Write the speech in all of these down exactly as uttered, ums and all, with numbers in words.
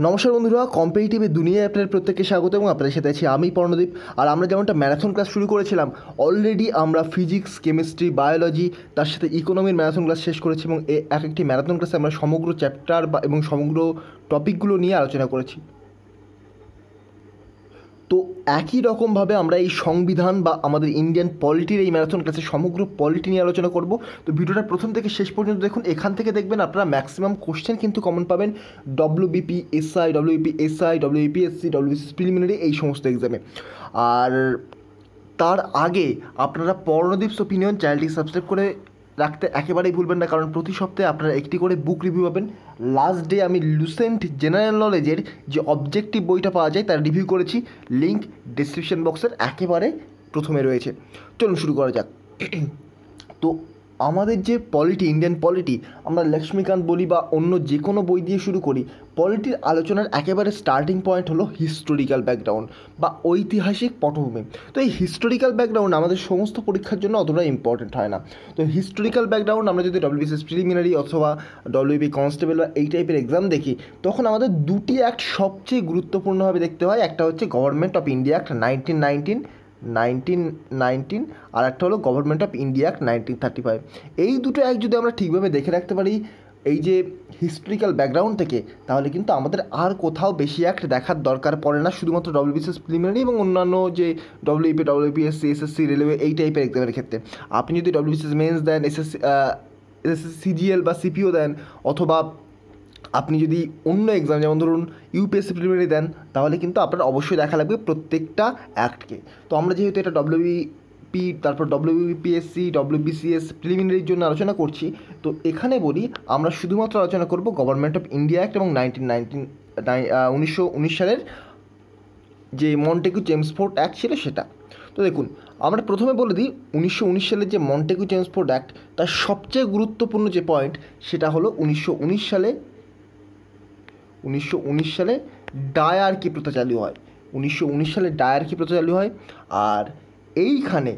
नमस्कार बंधुरा कम्पिटिटिव दुनिया अपने प्रत्येक के स्वागत और अपन साथ आछि आमी पर्णदीप और आमरा जेमनटा मैराथन क्लास शुरू करेछिलाम अलरेडी आमरा फिजिक्स केमिस्ट्री बायोलॉजी तार साथे इकोनॉमिर मैराथन क्लास शेष करेछि एबं ए एक एकटी मैराथन क्लासे आमरा समग्र चैप्टार एबं समग्र टपिकगुलो निये आलोचना करेछि। तो एक ही रकम भावे आमरा ये संविधान बा आमादेर इंडियन पलिटिर ये मैराथन क्लासे समग्र पलिटी निये आलोचना करब। तो भिडियोटा प्रथम थेके शेष पर्यन्त देखुन, एखान थेके देखबेन आपनारा मैक्सिमाम कोश्चेन किन्तु कमन पाबेन WBP SI WBP SI WBPSC WBCS preliminary ये समस्त एग्जामे। आर तार आगे आपनारा पर्णदीप्स ओपिनियन चैनलटी सबसक्राइब करे রাখতে একেবারেই ভুলবেন না, কারণ প্রতি সপ্তাহে আপনারা একটি করে বুক রিভিউ পাবেন। লাস্ট ডে আমি লুসেন্ট জেনারেল নলেজের যে অবজেক্টিভ বইটা পাওয়া যায় তার রিভিউ করেছি, লিঙ্ক ডেসক্রিপশন বক্সের একেবারে প্রথমে রয়েছে। চলুন শুরু করা যাক। তো আমাদের যে পলিটি ইন্ডিয়ান পলিটি আমরা লক্ষ্মীকান্ত বলি বা অন্য যে কোনো বই দিয়ে শুরু করি, পলিটির আলোচনার একেবারে স্টার্টিং পয়েন্ট হলো হিস্টোরিক্যাল ব্যাকগ্রাউন্ড বা ঐতিহাসিক পটভূমি। তো এই হিস্টোরিক্যাল ব্যাকগ্রাউন্ড আমাদের সমস্ত পরীক্ষার জন্য অতটা ইম্পর্টেন্ট হয় না। তো হিস্টোরিক্যাল ব্যাকগ্রাউন্ড আমরা যদি ডব্লিউবিসিএস প্রিলিমিনারি অথবা ডব্লিউবি কনস্টেবল বা এই টাইপের এক্সাম দেখি, তখন আমাদের দুটি অ্যাক্ট সবচেয়ে গুরুত্বপূর্ণভাবে দেখতে হয়। একটা হচ্ছে government of India act nineteen nineteen nineteen nineteen আর একটা হলো government of India act nineteen thirty five. এই দুটো অ্যাক্ট যদি আমরা ঠিকভাবে দেখে রাখতে পারি এই যে হিস্টোরিক্যাল ব্যাকগ্রাউন্ড থেকে, তাহলে কিন্তু আমাদের আর কোথাও বেশি অ্যাক্ট দেখার দরকার পড়ে না, শুধুমাত্র ডব্লিউবিসিএস প্রিলিমিনারি এবং অন্যান্য যে ডব্লিউপি ডব্লিউপিএসসি এসএসসি রেলওয়ে এই টাইপের এক্সামের ক্ষেত্রে। আপনি যদি ডব্লিউবিসিএস মেন্স দেন, এসএসসি এসএসসি সিজিএল বা সিপিও দেন, অথবা আপনি যদি অন্য এক্সাম যেমন ধরুন ইউপিএসসি প্রিলিমিনারি দেন, তাহলে কিন্তু আপনার অবশ্যই দেখা লাগবে প্রত্যেকটা অ্যাক্টকে। তো আমরা যেহেতু এটা ডব্লিউবিপি তারপর ডব্লিউবিপিএসসি ডব্লিউবিসিএস প্রিলিমিনারির জন্য আলোচনা করছি, তো এখানে বলি আমরা শুধুমাত্র আলোচনা করব গভর্নমেন্ট অফ ইন্ডিয়া অ্যাক্ট এবং নাইনটিন নাইনটিন উনিশশো উনিশ সালের যে মন্টেগু চেমসফোর্ড অ্যাক্ট ছিল সেটা। তো দেখুন আমরা প্রথমে বলে দিই উনিশশো উনিশ সালের যে মন্টেগু চেমসফোর্ড অ্যাক্ট তার সবচেয়ে গুরুত্বপূর্ণ যে পয়েন্ট সেটা হলো উনিশশো উনিশ সালে উনিশশো উনিশ সালে ডায়ার্কি প্রথা চালু হয়। উনিশশো উনিশ সালে ডায়ার্কি প্রথা চালু হয় আর এইখানে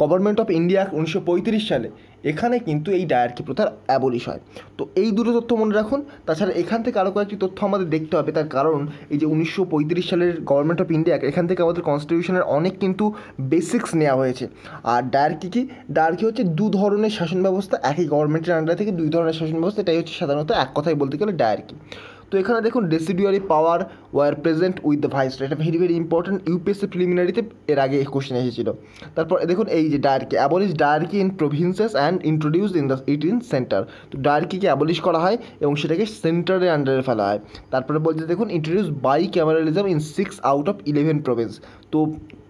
গভর্নমেন্ট অফ ইন্ডিয়া উনিশশো পঁয়ত্রিশ সালে এখানে কিন্তু এই ডায়ার্কি প্রথার অ্যাবলিশ হয়। তো এই দুটো তথ্য মনে রাখুন। তাছাড়া এখান থেকে আরও কয়েকটি তথ্য আমাদের দেখতে হবে, তার কারণ এই যে উনিশশো পঁয়ত্রিশ সালের গভর্নমেন্ট অফ ইন্ডিয়া এখান থেকে আমাদের কনস্টিটিউশনের অনেক কিন্তু বেসিক্স নেওয়া হয়েছে। আর ডায়ার্কি কি? ডায়ার্কি হচ্ছে দু ধরনের শাসন ব্যবস্থা, একই গভর্নমেন্টের আন্ডার থেকে দুই ধরনের শাসন ব্যবস্থা, এটাই হচ্ছে সাধারণত এক কথায় বলতে গেলে ডায়ার্কি। তো এখানে দেখুন residuary power were present with the vice, এটা ভেরি ভেরি ইম্পর্টেন্ট, ইউপিএসসি প্রিলিমিনারিতে এর আগে কোশ্চেন এসেছিল। তারপর দেখুন এই যে dyarchy abolish dyarchy in provinces and introduce in the it in centre. তো ডায়ার্কিকে অ্যাবলিশ করা হয় এবং সেটাকে সেন্টারের আন্ডারে ফেলা হয়। তারপরে বলছে দেখুন introduce by cameralism in six out of eleven province. তো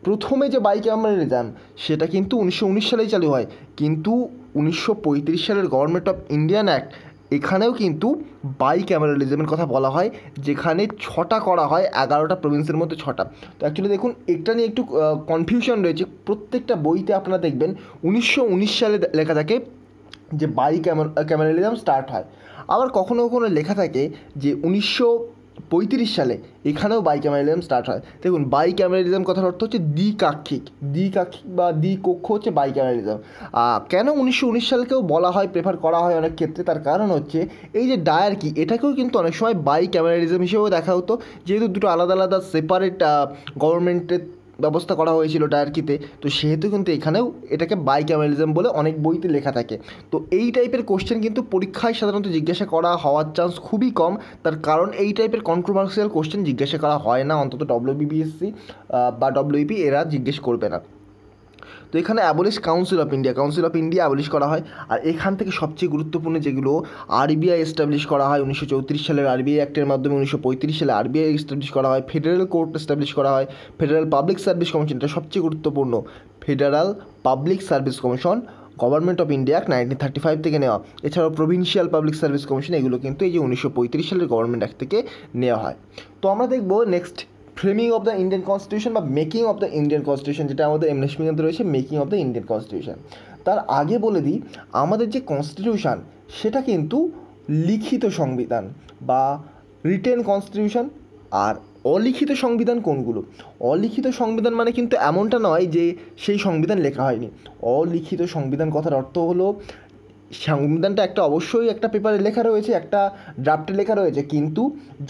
প্রথমে যে বাই ক্যামেরালিজম সেটা কিন্তু উনিশশো উনিশ সালেই চালু হয়, কিন্তু উনিশশো পঁয়ত্রিশ সালের গভর্নমেন্ট অফ ইন্ডিয়ান অ্যাক্ট এখানেও কিন্তু বাই ক্যামেরালিজমের কথা বলা হয়, যেখানে ছটা করা হয় এগারোটা প্রভিন্সের মধ্যে ছটা। তো অ্যাকচুয়ালি দেখুন এটা নিয়ে একটু কনফিউশন রয়েছে, প্রত্যেকটা বইতে আপনারা দেখবেন উনিশশো উনিশ সালে লেখা থাকে যে বাই ক্যামেরা ক্যামেরালিজম স্টার্ট হয়, আবার কখনো কখনো লেখা থাকে যে উনিশশো পঁয়ত্রিশ সালে এখানেও বাই ক্যামেরালিজম স্টার্ট হয়। দেখুন বাই ক্যামেরালিজম কথার অর্থ হচ্ছে দ্বিকাক্ষিক, দ্বিকাক্ষিক বা দ্বিকক্ষ হচ্ছে বাই ক্যামেরালিজম। কেন উনিশশো উনিশ সালকেও বলা হয় প্রেফার করা হয় অনেক ক্ষেত্রে, তার কারণ হচ্ছে এই যে ডায়ার্কি এটাকেও কিন্তু অনেক সময় বাই ক্যামেরালিজম হিসেবেও দেখা হতো, যেহেতু দুটো আলাদা আলাদা সেপারেট গভর্নমেন্টের ব্যবস্থা করা হয়েছিল ডায়ার্কিতে, তো সেহেতু কিন্তু এখানেও এটাকে বাই ক্যামেরালিজম বলে অনেক বইতে লেখা থাকে। তো এই টাইপের কোশ্চেন কিন্তু পরীক্ষায় সাধারণত জিজ্ঞাসা করা হওয়ার চান্স খুবই কম, তার কারণ এই টাইপের কন্ট্রোভার্সিয়াল কোশ্চেন জিজ্ঞাসা করা হয় না, অন্তত ডব্লিউবিপিএসসি বা ডব্লিউপি এরা জিজ্ঞেস করবে না। তো এখানে abolish council of India, council of India abolish করা হয়। আর এখান থেকে সবচেয়ে গুরুত্বপূর্ণ যেগুলো আরবিআই এস্টাবলিশ করা হয় উনিশশো চৌত্রিশ সালের আরবিআই অ্যাক্টের মাধ্যমে, উনিশশো পঁয়ত্রিশ সালে আরবিআই এস্টাবলিশ করা হয়, ফেডারেল কোর্ট এস্টাবলিশ করা হয়, ফেডারেল পাবলিক সার্ভিস কমিশন, এটা সবচেয়ে গুরুত্বপূর্ণ federal public service commission government of India act nineteen thirty five থেকে নেওয়া, এছাড়াও প্রভিন্সিয়াল পাবলিক সার্ভিস কমিশন, এগুলো কিন্তু এই যে উনিশশো পঁয়ত্রিশ সালের গভর্নমেন্ট অ্যাক্ট থেকে নেওয়া হয়। তো আমরা দেখব next framing of the Indian constitution বা making of the Indian constitution, যেটা আমাদের এম লক্ষ্মীকান্ত রয়েছে making of the Indian constitution. তার আগে বলে দিই আমাদের যে কনস্টিটিউশন সেটা কিন্তু লিখিত সংবিধান বা রিটেন কনস্টিটিউশন, আর অলিখিত সংবিধান কোনগুলো। অলিখিত সংবিধান মানে কিন্তু এমনটা নয় যে সেই সংবিধান লেখা হয়নি, অলিখিত সংবিধান কথার অর্থ হলো সংবিধানটা একটা অবশ্যই একটা পেপারে লেখা রয়েছে, একটা ড্রাফটে লেখা রয়েছে, কিন্তু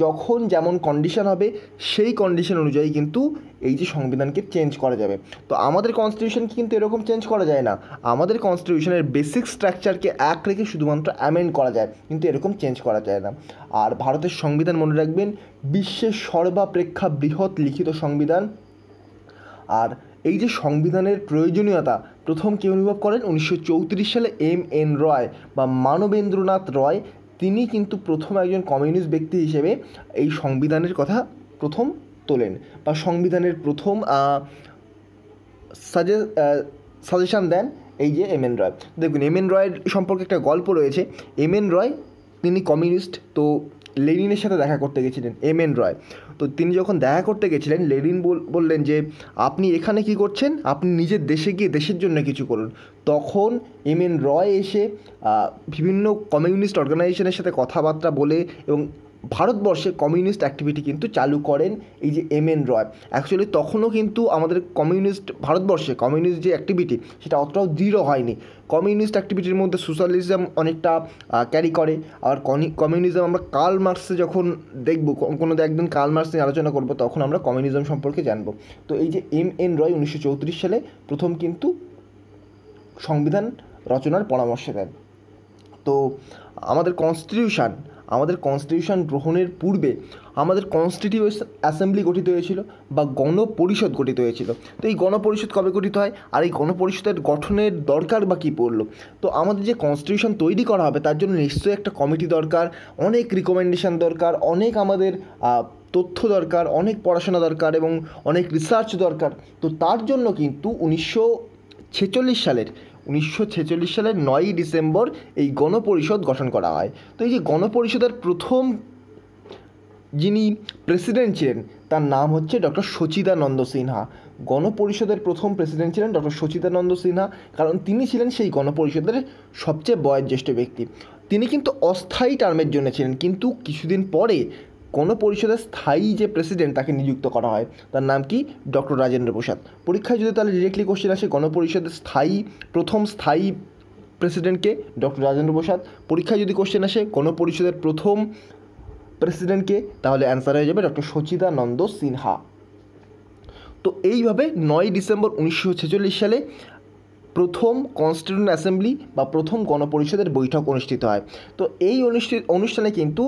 যখন যেমন কন্ডিশন হবে সেই কন্ডিশন অনুযায়ী কিন্তু এই যে সংবিধানকে চেঞ্জ করা যাবে। তো আমাদের কনস্টিটিউশন কিন্তু এরকম চেঞ্জ করা যায় না, আমাদের কনস্টিটিউশনের বেসিক স্ট্রাকচারকে এক রেখে শুধুমাত্র অ্যামেন্ড করা যায়, কিন্তু এরকম চেঞ্জ করা যায় না। আর ভারতের সংবিধান মনে রাখবেন বিশ্বের সর্বাপেক্ষা বৃহৎ লিখিত সংবিধান। আর এই যে সংবিধানের প্রয়োজনীয়তা প্রথম কে অনুভব করেন উনিশশো চৌত্রিশ সালে এম এন রয় বা মানবেন্দ্রনাথ রয়, তিনি কিন্তু প্রথম একজন কমিউনিস্ট ব্যক্তি হিসেবে এই সংবিধানের কথা প্রথম তোলেন বা সংবিধানের প্রথম সাজে সাজেশান দেন এই যে এম এন রয়। দেখুন এম এন রয়ের সম্পর্কে একটা গল্প রয়েছে। এম এন রয় তিনি কমিউনিস্ট, তো লেনিনের সাথে দেখা করতে গেছিলেন এম এন রয়। তো তিনি যখন দেখা করতে গেছিলেন লেনিন বললেন যে আপনি এখানে কি করছেন, আপনি নিজের দেশে গিয়ে দেশের জন্য কিছু করুন। তখন এম এন রয় এসে বিভিন্ন কমিউনিস্ট অর্গানাইজেশনের সাথে কথাবার্তা বলে এবং ভারতবর্ষে কমিউনিস্ট অ্যাক্টিভিটি কিন্তু চালু করেন এই যে এম এন রয়। অ্যাকচুয়ালি তখনও কিন্তু আমাদের কমিউনিস্ট ভারতবর্ষে কমিউনিস্ট যে অ্যাক্টিভিটি সেটা অতটাও দৃঢ় হয়নি। কমিউনিস্ট অ্যাক্টিভিটির মধ্যে সোশ্যালিজম অনেকটা ক্যারি করে। আর কমিউনিজম আমরা কার্ল মার্ক্সে যখন দেখব, কোনো একদিন কার্ল মার্ক্স নিয়ে আলোচনা করব, তখন আমরা কমিউনিজম সম্পর্কে জানব। তো এই যে এম এন রয় উনিশশো চৌত্রিশ সালে প্রথম কিন্তু সংবিধান রচনার পরামর্শ দেন। তো আমাদের কনস্টিটিউশান আমাদের কনস্টিটিউশন গ্রহণের পূর্বে আমাদের কনস্টিটিউশন অ্যাসেম্বলি গঠিত হয়েছিল বা গণপরিষদ গঠিত হয়েছিল। তো এই গণপরিষদ কবে গঠিত হয় আর এই গণপরিষদের গঠনের দরকার বা কী পড়ল? তো আমাদের যে কনস্টিটিউশন তৈরি করা হবে তার জন্য নিশ্চয়ই একটা কমিটি দরকার, অনেক রিকমেন্ডেশান দরকার, অনেক আমাদের তথ্য দরকার, অনেক পড়াশোনা দরকার এবং অনেক রিসার্চ দরকার। তো তার জন্য কিন্তু উনিশশো ছেচল্লিশ সালের উনিশশো ছেচল্লিশ সালের নয়ই ডিসেম্বর এই গণপরিষদ গঠন করা হয়। তো এই যে গণপরিষদের প্রথম যিনি প্রেসিডেন্ট ছিলেন তার নাম হচ্ছে ডক্টর সচিদানন্দ সিনহা। গণপরিষদের প্রথম প্রেসিডেন্ট ছিলেন ডক্টর সচিদানন্দ সিনহা, কারণ তিনি ছিলেন সেই গণপরিষদের সবচেয়ে বয়োজ্যেষ্ঠ ব্যক্তি। তিনি কিন্তু অস্থায়ী টার্মের জন্য ছিলেন, কিন্তু কিছুদিন পরে গণপরিষদের স্থায়ী যে প্রেসিডেন্ট তাকে নিযুক্ত করা হয়, তার নাম কি ডক্টর রাজেন্দ্র প্রসাদ। পরীক্ষায় যদি তাহলে ডিরেক্টলি কোশ্চেন আসে গণপরিষদের স্থায়ী প্রথম স্থায়ী প্রেসিডেন্টকে ডক্টর রাজেন্দ্র প্রসাদ, পরীক্ষায় যদি কোশ্চেন আসে গণপরিষদের প্রথম প্রেসিডেন্টকে, তাহলে অ্যান্সার হয়ে যাবে ডক্টর সচিদানন্দ সিনহা। তো এইভাবে নয় ডিসেম্বর উনিশশো ছেচল্লিশ সালে প্রথম কনস্টিটিউয়েন্ট অ্যাসেম্বলি বা প্রথম গণপরিষদের বৈঠক অনুষ্ঠিত হয়। তো এই অনুষ্ঠিত অনুষ্ঠানে কিন্তু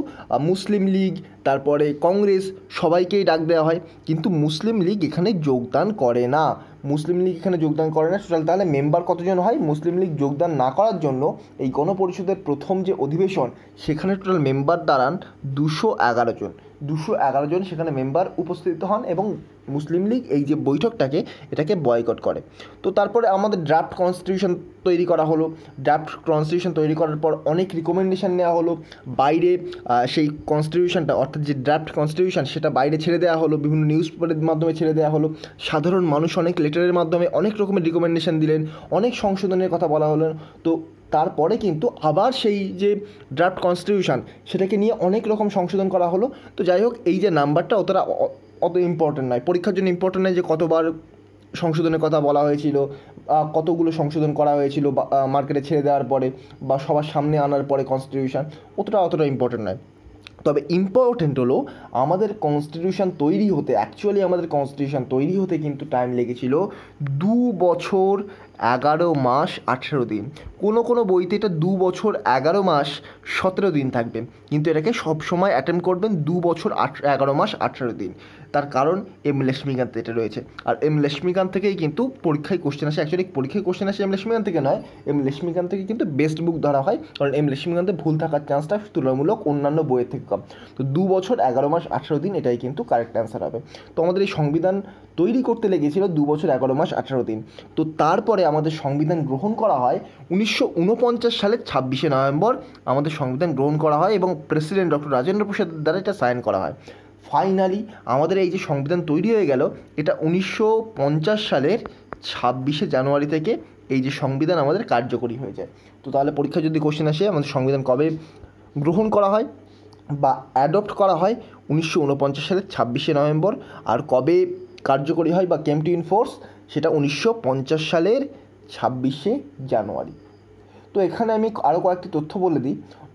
মুসলিম লীগ, তারপরে কংগ্রেস সবাইকেই ডাক দেওয়া হয়, কিন্তু মুসলিম লীগ এখানে যোগদান করে না। মুসলিম লীগ এখানে যোগদান করে না। টোটাল তাহলে মেম্বার কতজন হয়? মুসলিম লীগ যোগদান না করার জন্য এই গণপরিষদের প্রথম যে অধিবেশন সেখানে টোটাল মেম্বার দাঁড়ান দুশো এগারো জন দুশো এগারো জন সেখানে মেম্বার উপস্থিত হন এবং মুসলিম লীগ এই যে বৈঠকটাকে এটাকে বয়কট করে। তো তারপরে আমাদের ড্রাফট কনস্টিটিউশন তৈরি করা হলো। ড্রাফট কনস্টিটিউশন তৈরি করার পর অনেক রিকমেন্ডেশান নেওয়া হলো, বাইরে সেই কনস্টিটিউশনটা অর্থাৎ যে ড্রাফট কনস্টিটিউশন সেটা বাইরে ছেড়ে দেওয়া হলো, বিভিন্ন নিউজ পেপারের মাধ্যমে ছেড়ে দেওয়া হলো, সাধারণ মানুষ অনেক লেটারের মাধ্যমে অনেক রকমের রিকমেন্ডেশান দিলেন, অনেক সংশোধনের কথা বলা হলো। তো তারপরে কিন্তু আবার সেই যে ড্রাফট কনস্টিটিউশন সেটাকে নিয়ে অনেক রকম সংশোধন করা হলো। তো যাই হোক, এই যে নাম্বারটা অতটা অত ইম্পর্ট্যান্ট নয়, পরীক্ষার জন্য ইম্পর্ট্যান্ট নয় যে কতবার সংশোধনের কথা বলা হয়েছিল, কতগুলো সংশোধন করা হয়েছিল মার্কেটে ছেড়ে দেওয়ার পরে বা সবার সামনে আনার পরে কনস্টিটিউশন, অতটা অতটা ইম্পর্ট্যান্ট নয়। তবে ইম্পর্ট্যান্ট হলো আমাদের কনস্টিটিউশন তৈরি হতে, অ্যাকচুয়ালি আমাদের কনস্টিটিউশন তৈরি হতে কিন্তু টাইম লেগেছিল দু বছর এগারো মাস আঠেরো দিন। কোনো কোনো বইতে এটা দু বছর এগারো মাস সতেরো দিন থাকবে, কিন্তু এটাকে সবসময় অ্যাটেম্প করবেন দু বছর আট এগারো মাস আঠেরো দিন। তার কারণ এম লক্ষ্মীকান্ত এটা রয়েছে, আর এম লক্ষ্মীকান্ত থেকেই কিন্তু পরীক্ষায় কোশ্চেন আসে। অ্যাকচুয়ালি পরীক্ষায় কোশ্চেন আসে এম লক্ষ্মীকান্ত থেকে নয়, এম লক্ষ্মীকান্ত থেকে কিন্তু বেস্ট বুক ধরা হয়, কারণ এম লক্ষ্মীকান্তে ভুল থাকার চান্সটা তুলনামূলক অন্যান্য বইয়ের থেকে কম। তো দু বছর এগারো মাস আঠেরো দিন এটাই কিন্তু কারেক্ট অ্যান্সার হবে। তো আমাদের এই সংবিধান তৈরি করতে লেগেছিল দু বছর এগারো মাস আঠেরো দিন। তো তারপরে আমাদের সংবিধান গ্রহণ করা হয় উনিশশো উনপঞ্চাশ সালের ছাব্বিশে নভেম্বর আমাদের সংবিধান গ্রহণ করা হয় এবং প্রেসিডেন্ট ডক্টর রাজেন্দ্র প্রসাদের দ্বারা এটা সাইন করা হয়। ফাইনালি আমাদের এই যে সংবিধান তৈরি হয়ে গেল, এটা উনিশশো পঞ্চাশ সালের ছাব্বিশে জানুয়ারি থেকে এই যে সংবিধান আমাদের কার্যকরী হয়ে যায়। তো তাহলে পরীক্ষা যদি কোশ্চেন আসে আমাদের সংবিধান কবে গ্রহণ করা হয় বা অ্যাডপ্ট করা হয়, উনিশশো উনপঞ্চাশ সালের ছাব্বিশে নভেম্বর। আর কবে কার্যকরী হয় বা কেম টু ইন ফোর্স, সেটা উনিশশো পঞ্চাশ সালের ছাব্বিশে জানুয়ারি। तो एखाने आमी आरो कयेकटी तथ्य बोले दी।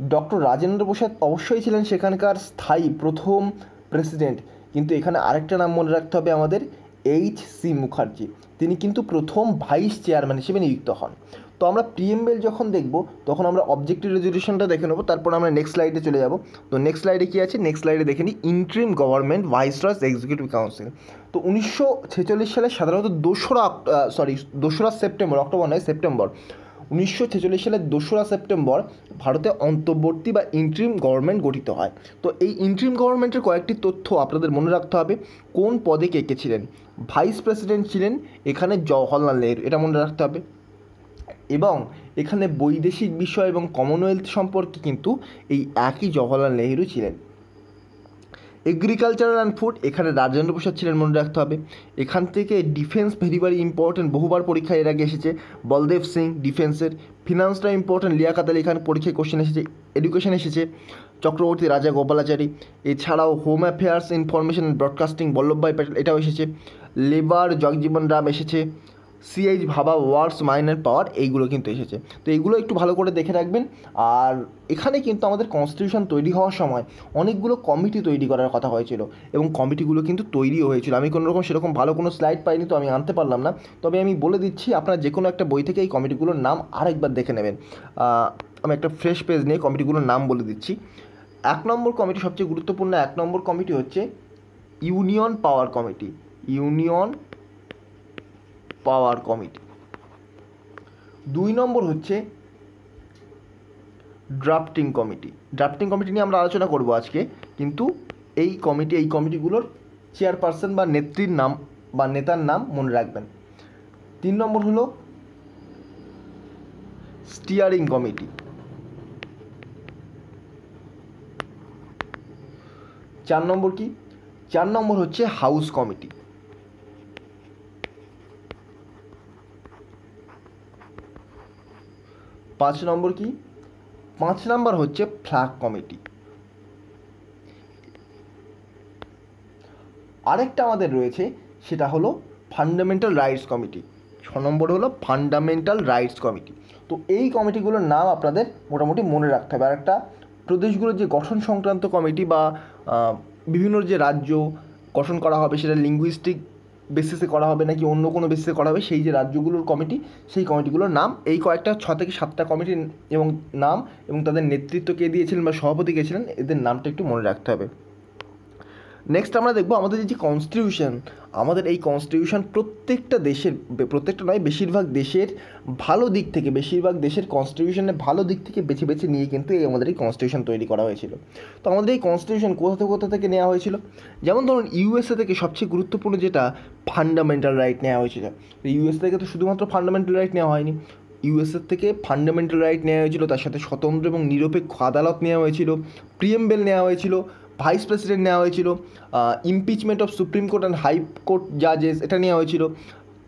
डॉक्टर राजेंद्र प्रसाद अवश्य छिलेन सेखानकार स्थायी प्रथम प्रेसिडेंट, किन्तु एखाने आरेकटा नाम मने राखते होबे आमादेर एच सी मुखार्जी, तिनी किन्तु प्रथम भाइस चेयरमैन हिसेबे नियुक्त हन। तो आमरा प्रिएम्बल जखन देखबो तखन आमरा ऑब्जेक्टिव रेजोल्यूशनटा देखे नेब, तारपर आमरा नेक्स्ट स्लाइडे चले जाब। तो नेक्स्ट स्लाइडे कि आछे, नेक्स्ट स्लाइडे देखे नि interim government viceroy's executive council. तो उन्नीसशो छेचल्लिस साले साधारणत दोसरा सरि दोसरा सेप्टेम्बर अक्टोबर नय सेप्टेम्बर उन्नीसशो छेचल्लिस साले दोसरा सेप्टेम्बर भारते अंतर्वर्ती बा इंटरिम गवर्नमेंट गठित हय। तो ये इंटरिम गवर्नमेंटर कयेकटी तथ्य आपनादेर मने राखते हबे। कोन पदे के के छिलेन? भाइस प्रेसिडेंट छिलेन एखाने जवाहरलाल नेहरू, एटा मने राखते हबे। एवं एखाने वैदेशिक विषय और कमनवेल्थ सम्पर्के किन्तु एई एकई जवाहरलाल नेहरू छिलेन। एग्रिकालचार एंड फूड एखाने राजेंद्र प्रसाद छिलेन, मने राखते हबे। एखान थेके डिफेंस भेरि भेरि इम्पोर्टेंट, बहुबार परीक्षा एर आगे एसेछे। बलदेव सिंह डिफेंसर, फिनान्सटा इम्पोर्टेंट, लियाकत आली खान परीक्षा क्वेश्चन एसेछे। एडुकेशन एसेछे चक्रवर्ती राजागोपालाचारी। एछाड़ाओ home affairs information and broadcasting Ballabh भाई पटेल, एटाओ एसेछे। लेबार जगजीवन राम एसेछे। C H Bhabha wars minor power एगुलो किन्तु एसेছে। तो एगुलो एकটু ভালো করে দেখে রাখবেন। আর এখানে কিন্তু আমাদের কনস্টিটিউশন তৈরি হওয়ার সময় অনেকগুলো কমিটি তৈরি করার কথা হয়েছিল এবং কমিটিগুলো কিন্তু তৈরিও হয়েছিল। আমি কোনো রকম সেরকম ভালো কোনো স্লাইড পাইনি, তো আমি আনতে পারলাম না। তবে আমি বলে দিচ্ছি, আপনারা যে কোনো একটা বই থেকে এই কমিটিগুলোর নাম আরেকবার দেখে নেবেন। আমি একটা ফ্রেশ পেজ নিয়ে কমিটিগুলোর নাম বলে দিচ্ছি। এক নম্বর কমিটি, সবচেয়ে গুরুত্বপূর্ণ এক নম্বর কমিটি হচ্ছে union power committee. Union power committee. दुई नम्बर होच्छे ड्राफ्टिंग कमिटी। ड्राफ्टिंग कमिटी निये आमरा आलोचना करब आजके, किन्तु एई कमिटी एई कमिटीगुलोर चेयरपार्सन बा नेत्रीर नाम बा नेतार नाम मने राखबेन। तीन नम्बर हलो स्टीयरिंग कमिटी। चार नम्बर की चार नम्बर होच्छे हाउस कमिटी। पाँच नम्बर की पाँच नम्बर होच्छे फ्लैग कमिटी। आरेकटा आमादेर रोयेछे सेटा हलो फंडामेंटल राइट्स कमिटी। छ नम्बर हलो फंडामेंटल राइट्स कमिटी। तो एई कमिटीगुलोर नाम आपनादेर मोटामुटी मने राखते हबे। आरेकटा प्रदेशगुलोर जे गठन संक्रांत कमिटी बा बिभिन्न जे राज्य गठन करा हबे सेटा लिंगुइस्टिक बेसिसे करा हबे नाकि अन्य कोनो बेसिसे करा हबे सेई जे राज्यगुलोर कमिटी सेई कमिटीगुलोर नाम एई कयेकटा छ थेके सातटा कमिटी एबं नाम एबं तादेर नेतृत्व के दियेछिलेन बा सभापति के छिलेन एदेर नामटा एकटु मने राखते हबे। नेक्स्ट आमरा देखबो आमादेर जे कन्स्टिटिउशन, आमादेर एई कन्स्टिटिउशन प्रत्येकटा देशेर प्रत्येकटा नय बेशिरभाग देशेर भालो दिक थेके बेशिरभाग देशेर कन्स्टिटिउशने भालो दिक थेके बेचे बेचे निये किन्तु एई आमादेर एई कन्स्टिटिउशन तैरि करा हयेछिलो। तो आमादेर एई कन्स्टिटिउशन कोथा थेके कोथा थेके नेওয়া হয়েছিল? যেমন ধরুন ইউএসএ থেকে সবচেয়ে গুরুত্বপূর্ণ যেটা ফান্ডামেন্টাল রাইট নেওয়া হয়েছিল। তো ইউএসএ থেকে তো শুধুমাত্র ফান্ডামেন্টাল রাইট নেওয়া হয়নি, ইউএসএ থেকে ফান্ডামেন্টাল রাইট নেওয়া হয়েছিল, তার সাথে স্বতন্ত্র এবং নিরপেক্ষ আদালত নেওয়া হয়েছিল, প্রিএম্বল নেওয়া হয়েছিল, भाइस प्रेसिडेंट नेওয়া হয়েছিল, impeachment of supreme court and high court জাজেস এটা নেওয়া হয়েছিল,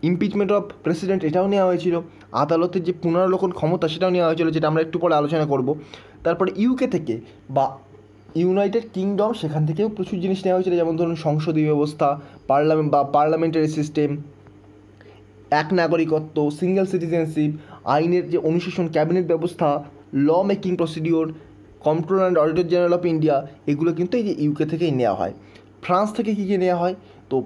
ইমপিচমেন্ট অফ প্রেসিডেন্ট এটাও নেওয়া হয়েছিল, আদালতের যে পুনরালোকন ক্ষমতা সেটাও নেওয়া হয়েছিল, যেটা আমরা একটু পরে আলোচনা করব। তারপরে ইউকে থেকে বা ইউনাইটেড কিংডম সেখান থেকেও প্রচুর জিনিস নেওয়া হয়েছিল, যেমন ধরুন সংসদীয় ব্যবস্থা, পার্লামেন্ট বা পার্লামেন্টারি সিস্টেম, এক নাগরিকত্ব, সিঙ্গেল সিটিজেনশিপ, আইনের যে অনুশাসন, ক্যাবিনেট ব্যবস্থা, law making procedure, comptroller and auditor general of India, এগুলো কিন্তু এই যে ইউকে থেকেই নেওয়া হয়। ফ্রান্স থেকে কী কী নেওয়া হয়? তো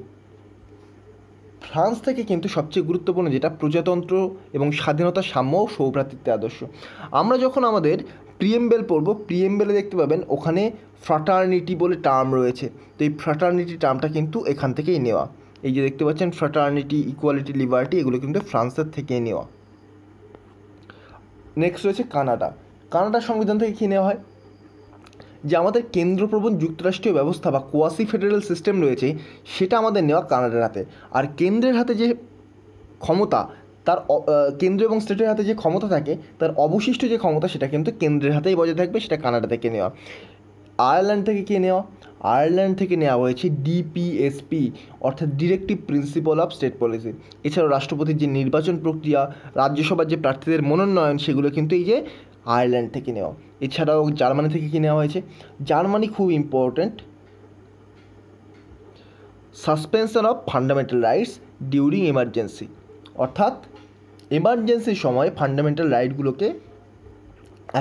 ফ্রান্স থেকে কিন্তু সবচেয়ে গুরুত্বপূর্ণ যেটা প্রজাতন্ত্র এবং স্বাধীনতা, সাম্য ও সৌভ্রাতৃত্বের আদর্শ। আমরা যখন আমাদের প্রিএম্বল পড়ব, প্রিএম্বলে দেখতে পাবেন ওখানে ফ্রাটার্নিটি বলে টার্ম রয়েছে। তো এই ফ্রাটার্নিটি টার্মটা কিন্তু এখান থেকেই নেওয়া। এই যে দেখতে পাচ্ছেন ফ্রাটার্নিটি, ইকুয়ালিটি, লিবার্টি, এগুলো কিন্তু ফ্রান্সের থেকেই নেওয়া। নেক্সট রয়েছে কানাডা। কানাডার সংবিধান থেকে কী নেওয়া হয়? যে আমাদের কেন্দ্রপ্রবণ যুক্তরাষ্ট্রীয় ব্যবস্থা বা কোয়াসি ফেডারেল সিস্টেম রয়েছে সেটা আমাদের নেওয়া কানাডার হাতে। আর কেন্দ্রের হাতে যে ক্ষমতা, তার কেন্দ্র এবং স্টেটের হাতে যে ক্ষমতা থাকে তার অবশিষ্ট যে ক্ষমতা সেটা কিন্তু কেন্দ্রের হাতেই বজায় থাকবে, সেটা কানাডা থেকে নেওয়া। আয়ারল্যান্ড থেকে কী নেওয়া? আয়ারল্যান্ড থেকে নেওয়া হয়েছে ডিপিএসপি অর্থাৎ directive principle of state policy. এছাড়াও রাষ্ট্রপতির যে নির্বাচন প্রক্রিয়া, রাজ্যসভার যে প্রার্থীদের মনোনয়ন, সেগুলো কিন্তু এই যে আয়ারল্যান্ড থেকে নেওয়া। এছাড়াও জার্মানি থেকে কী নেওয়া হয়েছে? জার্মানি খুব important, suspension of fundamental rights during emergency, অর্থাৎ এমার্জেন্সির সময় ফান্ডামেন্টাল রাইটগুলোকে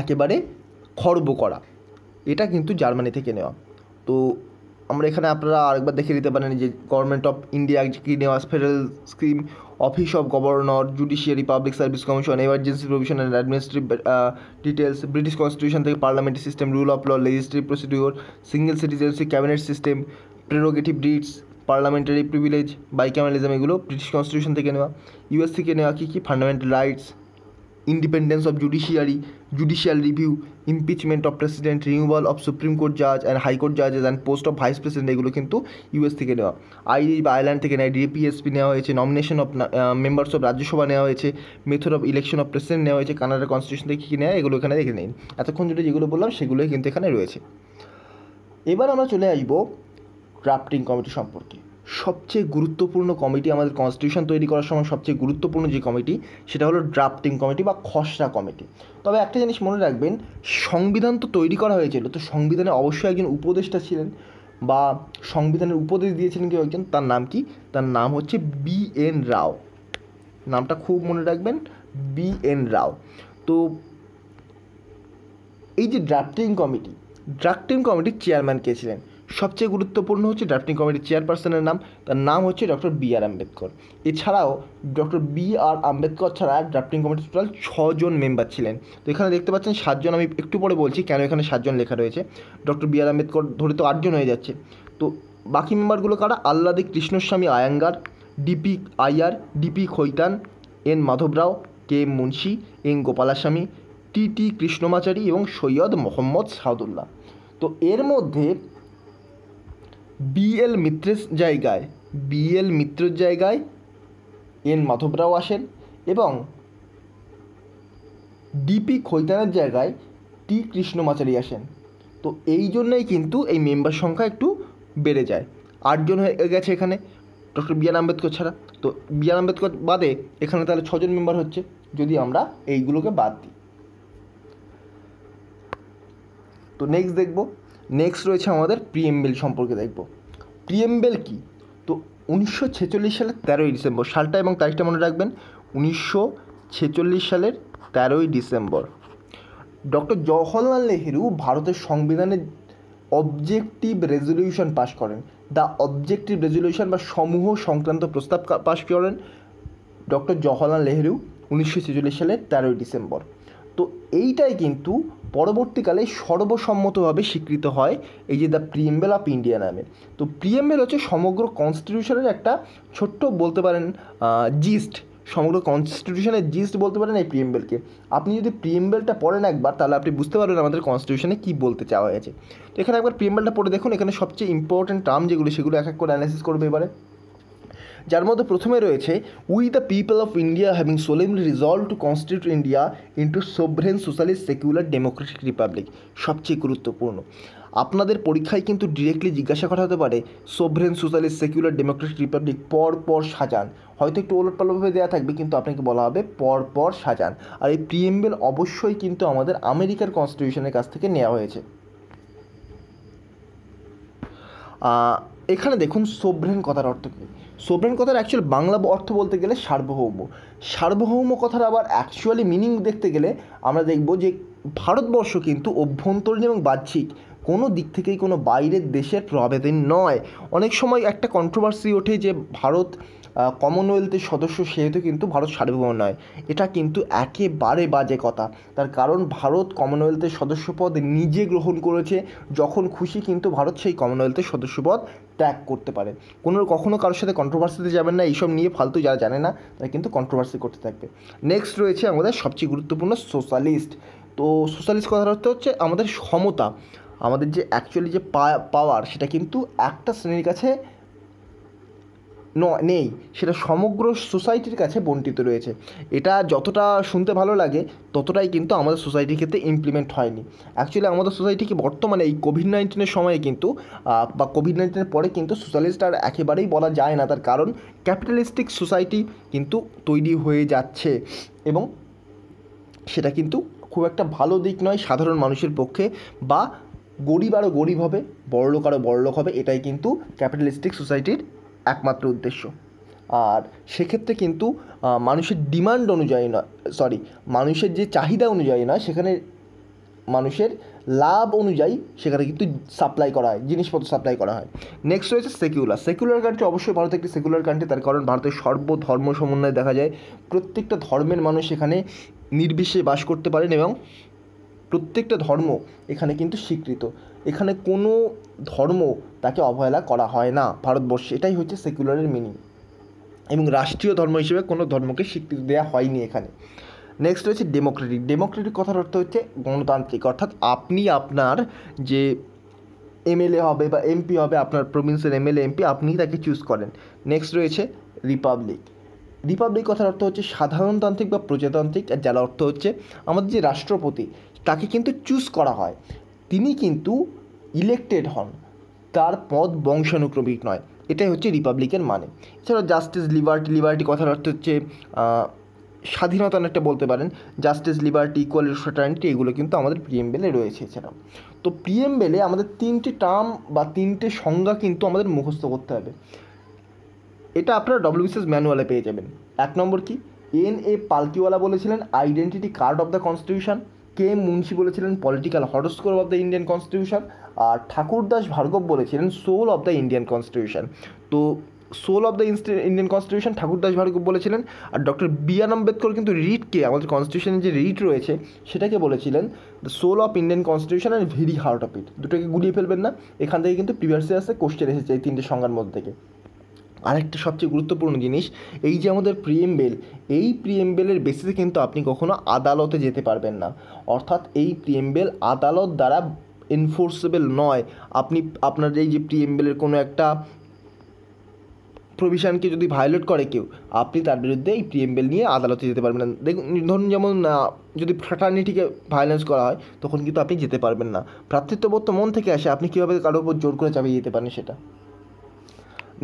একেবারে খর্ব করা, এটা কিন্তু জার্মানি থেকে নেওয়া। তো আমরা এখানে আপনারা আরেকবার দেখে নিতে পারেন যে গভর্নমেন্ট অফ ইন্ডিয়া কি নেওয়া, federal scheme, office of governor, judiciary, public service commission, emergency provision and administrative details, British constitution থেকে parliamentary system, rule of law, legislative procedure, single citizenship, cabinet system, prerogative ডিটস, parliamentary privilege, বাইক্যামেলিজম, এগুলো British constitution থেকে নেওয়া। US থেকে নেওয়া কী কী, fundamental rights, independence of judiciary, judicial review, impeachment of president, renewal of supreme court जज and high court जजेस and post of vice president, एगुलो किन्तु US थेके नेওয়া। आईडी बा आयरलैंड थेके नेওয়া, डिपीएसपी नेওয়া হয়েছে, nomination of members of Rajya Sabha নেওয়া হয়েছে, method of election of president নেওয়া হয়েছে, কানাডার কনস্টিটিউশন থেকে কী নেওয়া, এগুলো এখানে দেখে নিন। এতক্ষণ যেটা যেগুলো বললাম সেগুলোই কিন্তু এখানে রয়েছে। এবার আমরা চলে আসবো ড্রাফটিং কমিটি সম্পর্কে। সবচেয়ে গুরুত্বপূর্ণ কমিটি আমাদের কনস্টিটিউশন তৈরি করার সময় সবচেয়ে গুরুত্বপূর্ণ যে কমিটি সেটা হলো ড্রাফটিং কমিটি বা খসড়া কমিটি। তবে একটা জিনিস মনে রাখবেন, সংবিধান তো তৈরি করা হয়েছিল, তো সংবিধানে অবশ্যই একজন উপদেষ্টা ছিলেন বা সংবিধানের উপদেশ দিয়েছিলেন কেউ একজন, তার নাম কি, তার নাম হচ্ছে বি এন রাও। নামটা খুব মনে রাখবেন, বি এন রাও। তো এই যে ড্রাফটিং কমিটি, ড্রাফটিং কমিটির চেয়ারম্যান কে ছিলেন, সবচেয়ে গুরুত্বপূর্ণ হচ্ছে ড্রাফটিং কমিটির চেয়ারপারসনের নাম, তার নাম হচ্ছে ডক্টর বি আর আম্বেদকর। এছাড়াও ডক্টর বি আর আম্বেদকর ছাড়া ড্রাফটিং কমিটির টোটাল ছজন মেম্বার ছিলেন। তো এখানে দেখতে পাচ্ছেন সাতজন, আমি একটু পরে বলছি কেন এখানে সাতজন লেখা রয়েছে, ডক্টর বি আর আম্বেদকর ধরে তো আটজন হয়ে যাচ্ছে। তো বাকি মেম্বারগুলো কারা, Alladi Krishnaswami Ayyangar, D P Ayyar, D P Khaitan, N Madhav Rao, K M Munshi, N Gopalaswami, T T Krishnamachari এবং সৈয়দ মোহাম্মদ সাদুল্লাহ। তো এর মধ্যে বিএল মিত্রের জায়গায় বিএল মিত্রের জায়গায় এন মাধব রাও আসেন এবং ডিপি খৈতানের জায়গায় টি কৃষ্ণমাচারী আসেন। তো এই জন্যই কিন্তু এই মেম্বার সংখ্যা একটু বেড়ে যায়, আটজন হয়ে গেছে এখানে ডক্টর বি আর আম্বেদকর ছাড়া। তো বি আর আম্বেদকর বাদে এখানে তাহলে ছজন মেম্বার হচ্ছে যদি আমরা এইগুলোকে বাদ দিই। তো নেক্সট দেখব, নেক্সট রয়েছে আমাদের প্রিএমবেল সম্পর্কে দেখব। প্রিএমবেল কি, তো উনিশশো ছেচল্লিশ সালের তেরোই ডিসেম্বর, সালটা এবং তারিখটা মনে রাখবেন, উনিশশো ছেচল্লিশ সালের তেরোই ডিসেম্বর ডক্টর জওহরলাল নেহরু ভারতের সংবিধানের অবজেক্টিভ রেজলিউশন পাশ করেন। দ্য অবজেক্টিভ রেজলিউশন বা সমূহ সংক্রান্ত প্রস্তাব পাশ করেন ডক্টর জওহরলাল নেহরু উনিশশো ছেচল্লিশ সালের তেরোই ডিসেম্বর। তো এইটাই কিন্তু পরবর্তীকালে সর্বসম্মতভাবে স্বীকৃত হয়, এই যে দ্য প্রিএমবেল অফ ইন্ডিয়া নামে। তো প্রিএমবেল হচ্ছে সমগ্র কনস্টিটিউশনের একটা ছোট্ট বলতে পারেন জিস্ট, সমগ্র কনস্টিটিউশনের জিস্ট বলতে পারেন এই প্রিএমবেলকে। আপনি যদি প্রিএমবেলটা পড়েন একবার তাহলে আপনি বুঝতে পারবেন আমাদের কনস্টিটিউশনে কী বলতে চাওয়া হয়েছে। তো এখানে একবার প্রিএমবেলটা পড়ে দেখুন, এখানে সবচেয়ে ইম্পর্ট্যান্ট টার্ম যেগুলো সেগুলো এক এক করে অ্যানালাইসিস করবে এবারে। যার মধ্যে প্রথমে রয়েছে, we the people of India having solemnly resolved to constitute India into sovereign socialist secular democratic republic. সবচেয়ে গুরুত্বপূর্ণ, আপনাদের পরীক্ষায় কিন্তু ডিরেক্টলি জিজ্ঞাসা করা হতে পারে sovereign socialist secular democratic republic পর পর সাজান, হয়তো একটু ওলটপালটভাবে দেওয়া থাকবে কিন্তু আপনাকে বলা হবে পর পর সাজান। আর এই প্রিএমবেল অবশ্যই কিন্তু আমাদের আমেরিকার কনস্টিটিউশনের কাছ থেকে নেওয়া হয়েছে। এখানে দেখুন সোভরেন কথার অর্থ কী, সোভরেন কথার অ্যাকচুয়াল বাংলা অর্থ বলতে গেলে সার্বভৌম। সার্বভৌম কথার আবার অ্যাকচুয়ালি মিনিং দেখতে গেলে আমরা দেখব যে ভারতবর্ষ কিন্তু অভ্যন্তরীণ এবং বাহ্যিক কোনো দিক থেকেই কোনো বাইরের দেশের প্রভাবাধীন নয়। অনেক সময় একটা কন্ট্রোভার্সি ওঠে যে ভারত কমনওয়েলথের সদস্য সেহেতু কিন্তু ভারত সার্বভৌম নয়, এটা কিন্তু একেবারে বাজে কথা। তার কারণ ভারত কমনওয়েলথের সদস্যপদ নিজে গ্রহণ করেছে, যখন খুশি কিন্তু ভারত সেই কমনওয়েলথের সদস্যপদ ত্যাগ করতে পারে। কোনো কখনও কারোর সাথে কন্ট্রোভার্সিতে যাবেন না, এইসব নিয়ে ফালতু যারা জানে না তারা কিন্তু কন্ট্রোভার্সি করতে থাকবে। নেক্সট রয়েছে আমাদের সবচেয়ে গুরুত্বপূর্ণ সোশ্যালিস্ট। তো সোশ্যালিস্ট কথার অর্থ হচ্ছে আমাদের সমতা, আমাদের যে অ্যাকচুয়ালি যে পাওয়ার সেটা কিন্তু একটা শ্রেণীর কাছে নেই, সেটা সমগ্র সোসাইটির কাছে বণ্টিত রয়েছে। এটা যতটা শুনতে ভালো লাগে ততটাই কিন্তু আমাদের সোসাইটির ক্ষেত্রে ইমপ্লিমেন্ট হয়নি। অ্যাকচুয়ালি আমাদের সোসাইটিকে বর্তমানে এই কোভিড নাইন্টিনের সময়ে কিন্তু বা কোভিড নাইন্টিনের পরে কিন্তু সোশ্যালিস্ট আর একেবারেই বলা যায় না, তার কারণ ক্যাপিটালিস্টিক সোসাইটি কিন্তু তৈরি হয়ে যাচ্ছে এবং সেটা কিন্তু খুব একটা ভালো দিক নয় সাধারণ মানুষের পক্ষে। বা গরিব আরও গরিব হবে, বড়লোক আরও বড়লোক হবে, এটাই কিন্তু ক্যাপিটালিস্টিক সোসাইটির একমাত্র উদ্দেশ্য। আর সেক্ষেত্রে কিন্তু মানুষের ডিমান্ড অনুযায়ী নয়, সরি মানুষের যে চাহিদা অনুযায়ী নয়, সেখানে मानुषेर लाभ अनुयायी सेखाने किन्तु सप्लाई करा हय जिनिसपत्र सप्लाई करा हय। नेक्स्ट रयेछे सेक्युलर सेक्युलर कान्ट्री अवश्य भारत एकटि सेक्युलर कान्ट्री तार कारण भारतेर सर्वधर्म समन्वय देखा जाय प्रत्येकटा धर्मेर मानुष एखाने निर्बिशेषे बास करते पारेन एबं प्रत्येकटा धर्म एखाने किन्तु स्वीकृत एखाने कोनो धर्म ताके अवहेला करा हय ना भारतवर्षे एटाई हच्छे सेक्युलारेर मिनिंग एबं राष्ट्रीय धर्म हिसेबे कोनो धर्मके स्वीकृति देया हयनि एखाने। नेक्स्ट रही है डेमोक्रेटिक डेमोक्रेटिक कथार अर्थ हे गणतांत्रिक अर्थात आपनी आपनार जे एम एल ए होबे बा एम पी होबे आपनार प्रोविन्सेर M L A M P आपनी ताके चूज करें। नेक्स्ट रही है रिपब्लिक रिपब्लिक कथार अर्थ हे साधारणतांत्रिक प्रजातांत्रिक जार अर्थ हे आमादेर जे राष्ट्रपति ताके किन्तु चूज करा हय तिनी किन्तु इलेक्टेड हन तार पद वंशानुक्रमिक नय एटाई हच्छे रिपब्लिकेर माने। एछाड़ा जस्टिस लिबार्टी लिबार्टी कथार अर्थ हे स्वाधीनता अनेकटा बोलते पारेन जस्टिस लिबार्टी इक्वालिटी फ्रेटर्निटी एगुलो किन्तु आमादेर प्रिएम्बेले रयेछे। एछाड़ा तो प्रिएम्बेले आमादेर तीनटे टार्म बा तीनटे संज्ञा किन्तु आमादेर मुखस्थ करते हबे एटा आपनारा डब्ल्यूबीसीएस मैनुअले पेये जाबेन। एक नम्बर कि एन ए पालकिवाला बोलेछिलेन identity card of the constitution K Munshi बोलेछिलेन political horoscope of the Indian constitution और ठाकुरदास भार्गव बोलेछिलेन soul of the Indian constitution. तो soul of the Indian constitution Thakurdas Bhargava बोलेছিলেন और डॉक्टर बी आर अम्बेदकर किन्तु रीड के आमादेर कन्स्टिट्यूशन जो रीड रयेछे सेटाके बोलेছিলেন the soul of Indian constitution and very heart of it दुटोके गुलिये फेलबेन ना एखान थेके किन्तु प्रिवियास ईयारे क्वेश्चन एसेछे एई तीनटे संज्ञार मध्य थेके। আরেকটা সবচেয়ে গুরুত্বপূর্ণ জিনিস এই যে আমাদের প্রিএমবেল এই প্রিএমবেলের বেসিসে কিন্তু আপনি কখনো আদালতে যেতে পারবেন না অর্থাৎ এই প্রিএমবেল আদালত দ্বারা এনফোর্সেবল নয়। আপনি আপনার এই যে প্রিএমবেলের কোনো একটা प्रोविशन के जो भायोलेट करे क्यों आपनी तार बिरुद्धे प्रिएम्बल नहीं आदालते जेते पारबेन ना। देखुन धरुन जेमन जो फ्रैटर्निटी के भायोलेंस करा हय तखन किन्तु आपनी जेते पारबेन ना भ्रातृत्वबोध तो मन थेके आसे आपनी किभाबे कारो उपर जोर करे चापिये दिते पारेन सेटा।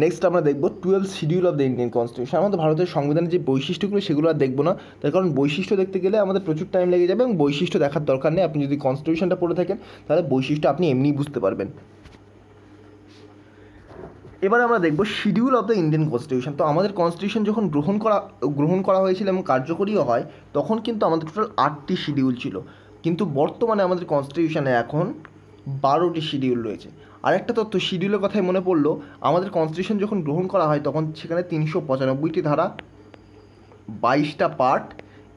नेक्स्ट आमरा देखब twelfth schedule of the Indian constitution आमादेर भारतेर संविधान जे वैशिष्ट्यगुलो सेगुलो आर देखब ना तार कारण वैशिष्ट्य देखते गेले आमादेर प्रचुर टाइम लेगे जाबे एबं वैशिष्ट्य देखार दरकार नेই आपनि जदि कन्स्टिट्यूशनटा पढ़े थाकेन ताहले वैशिष्ट्य आपनि एमनिই बुझते पारबेन। এবারে আমরা দেখব schedule of the Indian constitution. তো আমাদের কনস্টিটিউশন যখন গ্রহণ করা গ্রহণ করা হয়েছিল এবং কার্যকরীও হয় তখন কিন্তু আমাদের টোটাল আটটি শিডিউল ছিল কিন্তু বর্তমানে আমাদের কনস্টিটিউশনে এখন বারোটি শিডিউল রয়েছে। আরেকটা তথ্য শিডিউলের কথাই মনে পড়লো আমাদের কনস্টিটিউশন যখন গ্রহণ করা হয় তখন সেখানে তিনশো পঁচানব্বইটি ধারা বাইশটা পার্ট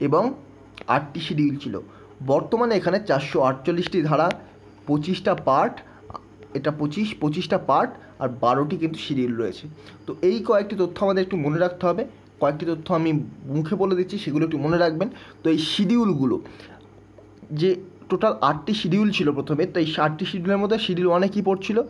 এবং আটটি শিডিউল ছিল। বর্তমানে এখানে চারশো আটচল্লিশটি ধারা পঁচিশটা পার্ট এটা পঁচিশ পঁচিশটা পার্ট और बारोटी किन्तु शिडियूल रयेछे। तो यही कयेकटी तथ्य आमादेर एकटु मने राखते हबे कयेकटी तथ्य आमि मुखे बोले दिच्छि सेगुलो एकटु मने राखबेन। तो एई शिडियूलगुलो जे टोटाल आठटी शिडियूल छिलो प्रथमे तो एई आठटी शिडियूलेर मध्ये शिडियूल वन ए कि पड़छिलो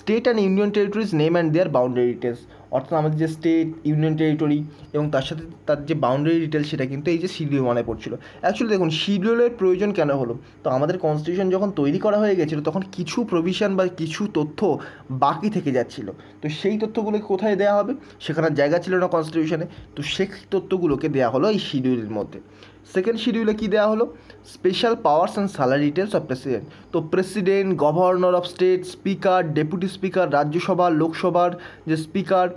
state and union territories name and their boundary details अर्थात आमादेर जे स्टेट यूनियन टेरिटरि एबं तार साथे तार जे बाउंडारि डिटेल्स सेटा किन्तु एई जे शिडियूल वन ए पड़छिलो। एक्चुअली देखुन शिडियूलेर प्रयोजन केन हलो तो आमादेर कन्स्टिट्यूशन जखन तैरि करा हये गेछिलो तखन किछु प्रोविशन बा किछु तथ्य बाकी थेके जाच्छिलो तो सेई तथ्यगुलो कोथाय देया हबे सेखाने जायगा छिलो ना कन्स्टिट्यूशने तो सेई तथ्यगुलोके देया हलो एई शिडियूलेर मध्ये। सेकेंड शिडियूले कि देया हलो special powers and salary details of president तो president governor of state speaker deputy speaker Rajya Sabha लोकसभार जे स्पीकार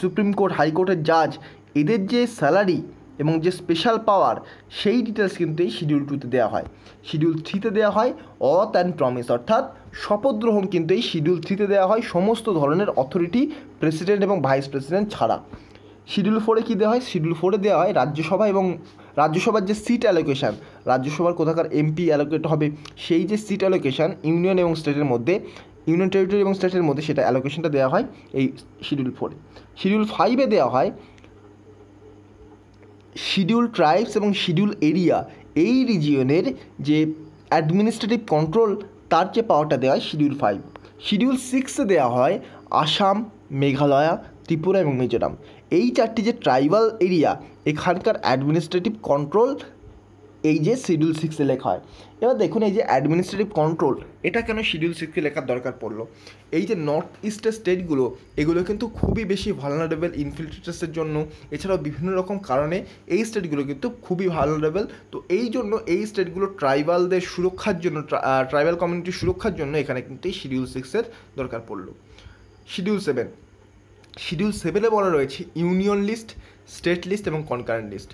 सुप्रीम कोर्ट हाईकोर्टेर जज एदेर जे सैलरि एबं जे स्पेशल पावर सेई डिटेल्स किन्तु एई शिडियूल टू ते देया हय। शिडियूल थ्री ते देया हय ओथ एंड प्रमिस अर्थात शपथ ग्रहण किन्तु एई शिडियूल थ्री ते देया हय समस्त धरनेर अथरिटी प्रेसिडेंट एबं भाइस प्रेसिडेंट छाड़ा। शिडियूल फोरे कि देया हय शिडियूल फोरे देया हय राज्यसभा एबं राज्यसभा जो सीट एलोकेशन राज्यसभा कोथाकार एमपी एलोकेट होबे सेई जे सीट एलोकेशन यूनियन एवं स्टेटर मध्य यूनियन टेरिटरि एवं स्टेटर मध्य सेटा एलोकेशनटा देया हय एई शिडियूल फोरे। शिडियूल फाइवे देया हय शिडियूल ट्राइब्स एवं शिडियूल एरिया एई रिजियनेर जे एडमिनिस्ट्रेटिव कंट्रोल तार जे पावारटा देया हय शिडियूल फाइव। शिडियूल सिक्स देया हय आसाम मेघालय त्रिपुरा एवं मिजोराम এই চারটি যে ট্রাইবাল এরিয়া এখানকার অ্যাডমিনিস্ট্রেটিভ কন্ট্রোল এই যে শিডিউল সিক্সে লেখা হয়। এবার দেখুন এই যে অ্যাডমিনিস্ট্রেটিভ কন্ট্রোল এটা কেন শিডিউল সিক্সে লেখার দরকার পড়লো এই যে নর্থ ইস্টের স্টেটগুলো এগুলো কিন্তু খুবই বেশি ভালনারেবল ইনফিল্ট্রেটার্সের জন্য এছাড়াও বিভিন্ন রকম কারণে এই স্টেটগুলো কিন্তু খুবই ভালনারেবল। তো এই জন্য এই স্টেটগুলো ট্রাইবালদের সুরক্ষার জন্য ট্রাইবাল কমিউনিটির সুরক্ষার জন্য এখানে কিন্তু এই শিডিউল সিক্সের দরকার পড়লো। শিডিউল সেভেন শিডিউল সেভেনে বলা রয়েছে ইউনিয়ন লিস্ট স্টেট লিস্ট এবং কনকারেন্ট লিস্ট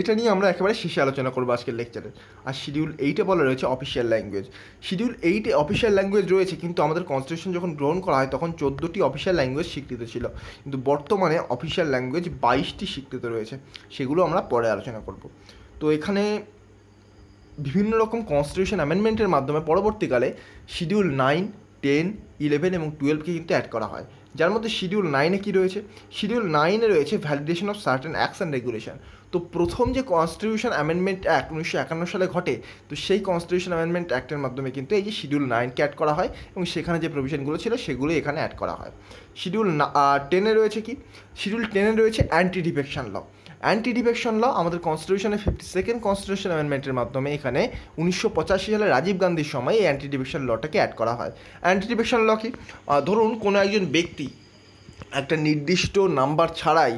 এটা নিয়ে আমরা একেবারে শেষে আলোচনা করব আজকের লেকচারে। আর শিডিউল এইটে বলা রয়েছে অফিসিয়াল ল্যাঙ্গুয়েজ। শিডিউল এইটে অফিসিয়াল ল্যাঙ্গুয়েজ রয়েছে, কিন্তু আমাদের কনস্টিটিউশন যখন গ্রহণ করা হয় তখন চোদ্দোটি অফিসিয়াল ল্যাঙ্গুয়েজ স্বীকৃত ছিল, কিন্তু বর্তমানে অফিসিয়াল ল্যাঙ্গুয়েজ বাইশটি স্বীকৃত রয়েছে, সেগুলো আমরা পরে আলোচনা করব। তো এখানে বিভিন্ন রকম কনস্টিটিউশন অ্যামেন্ডমেন্টের মাধ্যমে পরবর্তীকালে শিডিউল নাইন টেন ইলেভেন এবং টুয়েলভকে কিন্তু অ্যাড করা হয়। যার মধ্যে শিডিউল নাইনে কী রয়েছে? শিডিউল নাইনে রয়েছে validation of certain acts and regulation. তো প্রথম যে কনস্টিটিউশন অ্যামেন্ডমেন্ট অ্যাক্ট উনিশশো একান্ন সালে ঘটে, তো সেই কনস্টিটিউশন অ্যামেন্ডমেন্ট অ্যাক্টের মাধ্যমে কিন্তু এই যে শিডিউল নাইনকে অ্যাড করা হয় এবং সেখানে যে প্রভিশনগুলো ছিল সেগুলো এখানে অ্যাড করা হয়। শিডিউল টেনে রয়েছে কি? শিডিউল টেনে রয়েছে anti defection law. Anti defection law আমাদের কনস্টিটিউশনের ফিফটি সেকেন্ড কনস্টিটিউশন অ্যামেন্ডমেন্টের মাধ্যমে এখানে উনিশশো পঁচাশি সালে রাজীব গান্ধীর সময় এই অ্যান্টি ডিফেকশন লটাকে অ্যাড করা হয়। অ্যান্টি ডিফেকশন ল কি? ধরুন কোনো একজন ব্যক্তি একটা নির্দিষ্ট নাম্বার ছাড়াই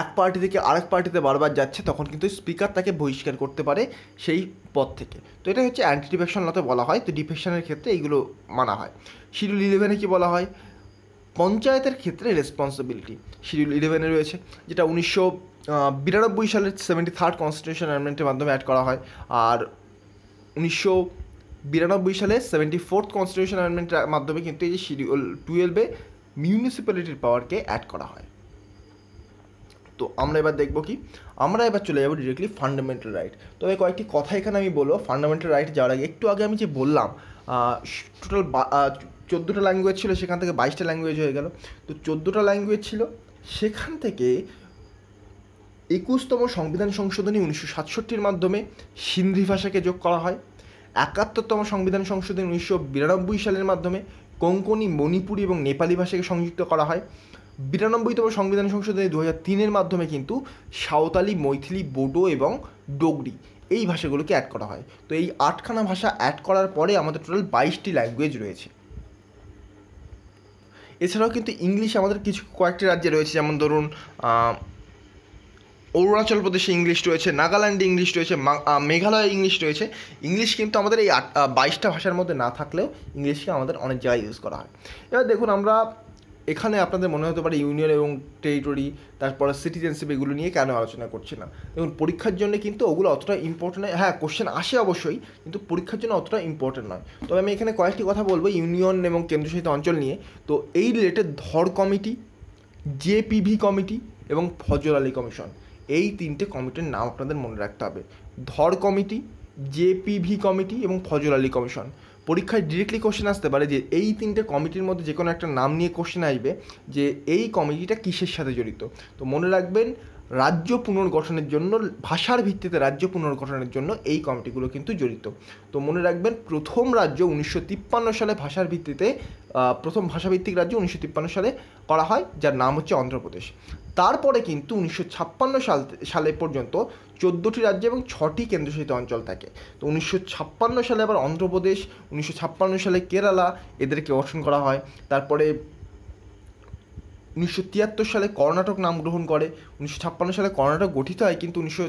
এক পার্টি থেকে আরেক পার্টিতে বারবার যাচ্ছে, তখন কিন্তু স্পিকার তাকে বহিষ্কার করতে পারে সেই পদ থেকে। তো এটা হচ্ছে অ্যান্টি ডিফেকশন লতে বলা হয়। তো ডিফেকশনের ক্ষেত্রে এইগুলো মানা হয়। শিডিউল ইলেভেনে কী বলা হয়? পঞ্চায়েতের ক্ষেত্রে রেসপন্সিবিলিটি শিডিউল ইলেভেনে রয়েছে, যেটা উনিশশো বিরানব্বই সালের সেভেন্টি থার্ড কনস্টিটিউশন অ্যামেন্ডমেন্টের মাধ্যমে অ্যাড করা হয়। আর উনিশশো বিরানব্বই সালে সেভেন্টি ফোর্থ কনস্টিটিউশন অ্যামেন্ডমেন্টের মাধ্যমে কিন্তু এই যে শিডিউল টুয়েলভে মিউনিসিপ্যালিটির পাওয়ারকে অ্যাড করা হয়। তো আমরা এবার দেখব কি? আমরা এবার চলে যাবো ডিরেক্টলি ফান্ডামেন্টাল রাইট। তবে কয়েকটি কথা এখানে আমি বলবো। ফান্ডামেন্টাল রাইট যাওয়ার আগে একটু আগে আমি যে বললাম টোটাল চোদ্দোটা ল্যাঙ্গুয়েজ ছিল, সেখান থেকে বাইশটা ল্যাঙ্গুয়েজ হয়ে গেল। তো চোদ্দোটা ল্যাঙ্গুয়েজ ছিল, সেখান থেকে একুশতম সংবিধান সংশোধনী উনিশশো সাতষট্টির মাধ্যমে সিন্ধি ভাষাকে যোগ করা হয়। একাত্তরতম সংবিধান সংশোধনী উনিশশো বিরানব্বই সালের মাধ্যমে কোঙ্কনি, মণিপুরি এবং নেপালি ভাষাকে সংযুক্ত করা হয়। বিরানব্বইতম সংবিধান সংশোধনী দু হাজার তিনের মাধ্যমে কিন্তু সাঁওতালি, মৈথিলি, বোডো এবং ডোগরি এই ভাষাগুলোকে অ্যাড করা হয়। তো এই আটখানা ভাষা অ্যাড করার পরে আমাদের টোটাল বাইশটি ল্যাঙ্গুয়েজ রয়েছে। এছাড়াও কিন্তু ইংলিশ আমাদের কিছু কয়েকটি রাজ্যে রয়েছে, যেমন ধরুন অরুণাচল প্রদেশে ইংলিশ রয়েছে, নাগাল্যান্ডে ইংলিশ রয়েছে, মেঘালয়ে ইংলিশ রয়েছে। ইংলিশ কিন্তু আমাদের এই আট বাইশটা ভাষার মধ্যে না থাকলেও ইংলিশকে আমাদের অনেক জায়গায় ইউজ করা হয়। এবার দেখুন, আমরা এখানে আপনাদের মনে হতে পারে ইউনিয়ন এবং টেরিটরি, তারপরে সিটিজেনশিপ, এগুলো নিয়ে কেন আলোচনা করছিলাম। দেখুন, পরীক্ষার জন্য কিন্তু ওগুলো অতটা ইম্পর্টেন্ট নয়। হ্যাঁ, কোশ্চেন আসে অবশ্যই, কিন্তু পরীক্ষার জন্য অতটা ইম্পর্টেন্ট নয়। তবে আমি এখানে কয়েকটি কথা বলবো ইউনিয়ন এবং কেন্দ্রশাসিত অঞ্চল নিয়ে। তো এই রিলেটেড ধর কমিটি, জেপিভি কমিটি এবং ফজল আলী কমিশন, এই তিনটে কমিটির নাম আপনাদের মনে রাখতে হবে। ধর কমিটি, জেপিভি কমিটি এবং ফজল আলী কমিশন। পরীক্ষায় ডিরেক্টলি কোশ্চেন আসতে পারে যে এই তিনটে কমিটির মধ্যে যে কোনো একটা নাম নিয়ে কোশ্চেন আসবে যে এই কমিটিটা কিসের সাথে জড়িত। তো মনে রাখবেন, রাজ্য পুনর্গঠনের জন্য, ভাষার ভিত্তিতে রাজ্য পুনর্গঠনের জন্য এই কমিটিগুলো কিন্তু জড়িত। তো মনে রাখবেন, প্রথম রাজ্য উনিশশো তিপ্পান্ন সালে ভাষার ভিত্তিতে প্রথম ভাষাভিত্তিক রাজ্য উনিশশো তিপ্পান্ন সালে করা হয়, যার নাম হচ্ছে অন্ধ্রপ্রদেশ। তারপরে কিন্তু উনিশশো ছাপ্পান্ন সাল সালে পর্যন্ত চোদ্দোটি রাজ্য এবং ছটি কেন্দ্রশাসিত অঞ্চল থাকে। তো উনিশশো ছাপ্পান্ন সালে আবার অন্ধ্রপ্রদেশ, উনিশশো ছাপ্পান্ন সালে কেরালা, এদেরকে গঠন করা হয়। তারপরে উনিশশো তিয়াত্তর সালে কর্ণাটক নাম গ্রহণ করে। উনিশশো ছাপ্পান্ন সালে কর্ণাটক গঠিত হয়, কিন্তু উনিশশো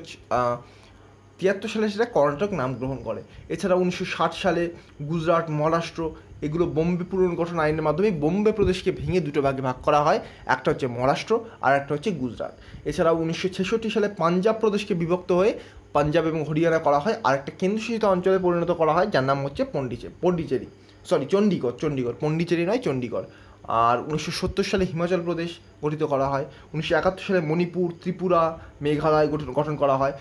তিয়াত্তর সালে সেটা কর্ণাটক নাম গ্রহণ করে। এছাড়া উনিশশো ষাট সালে গুজরাট, মহারাষ্ট্র, এগুলো বোম্বে পুনর্গঠন আইনের মাধ্যমে বোম্বে প্রদেশকে ভেঙে দুটো ভাগে ভাগ করা হয়, একটা হচ্ছে মহারাষ্ট্র আর একটা হচ্ছে গুজরাট। এছাড়াও উনিশশো ছেষট্টি সালে পাঞ্জাব প্রদেশকে বিভক্ত হয়ে পাঞ্জাব এবং হরিয়ানা করা হয়, আর একটা কেন্দ্রশাসিত অঞ্চলে পরিণত করা হয়, যার নাম হচ্ছে পন্ডিচেরি পন্ডিচেরি সরি চণ্ডীগড় চণ্ডীগড় পন্ডিচেরি নয়, চণ্ডীগড়। আর উনিশশো সত্তর সালে হিমাচল প্রদেশ গঠিত করা হয়। উনিশশো একাত্তর সালে মণিপুর, ত্রিপুরা, মেঘালয় গঠন গঠন করা হয়।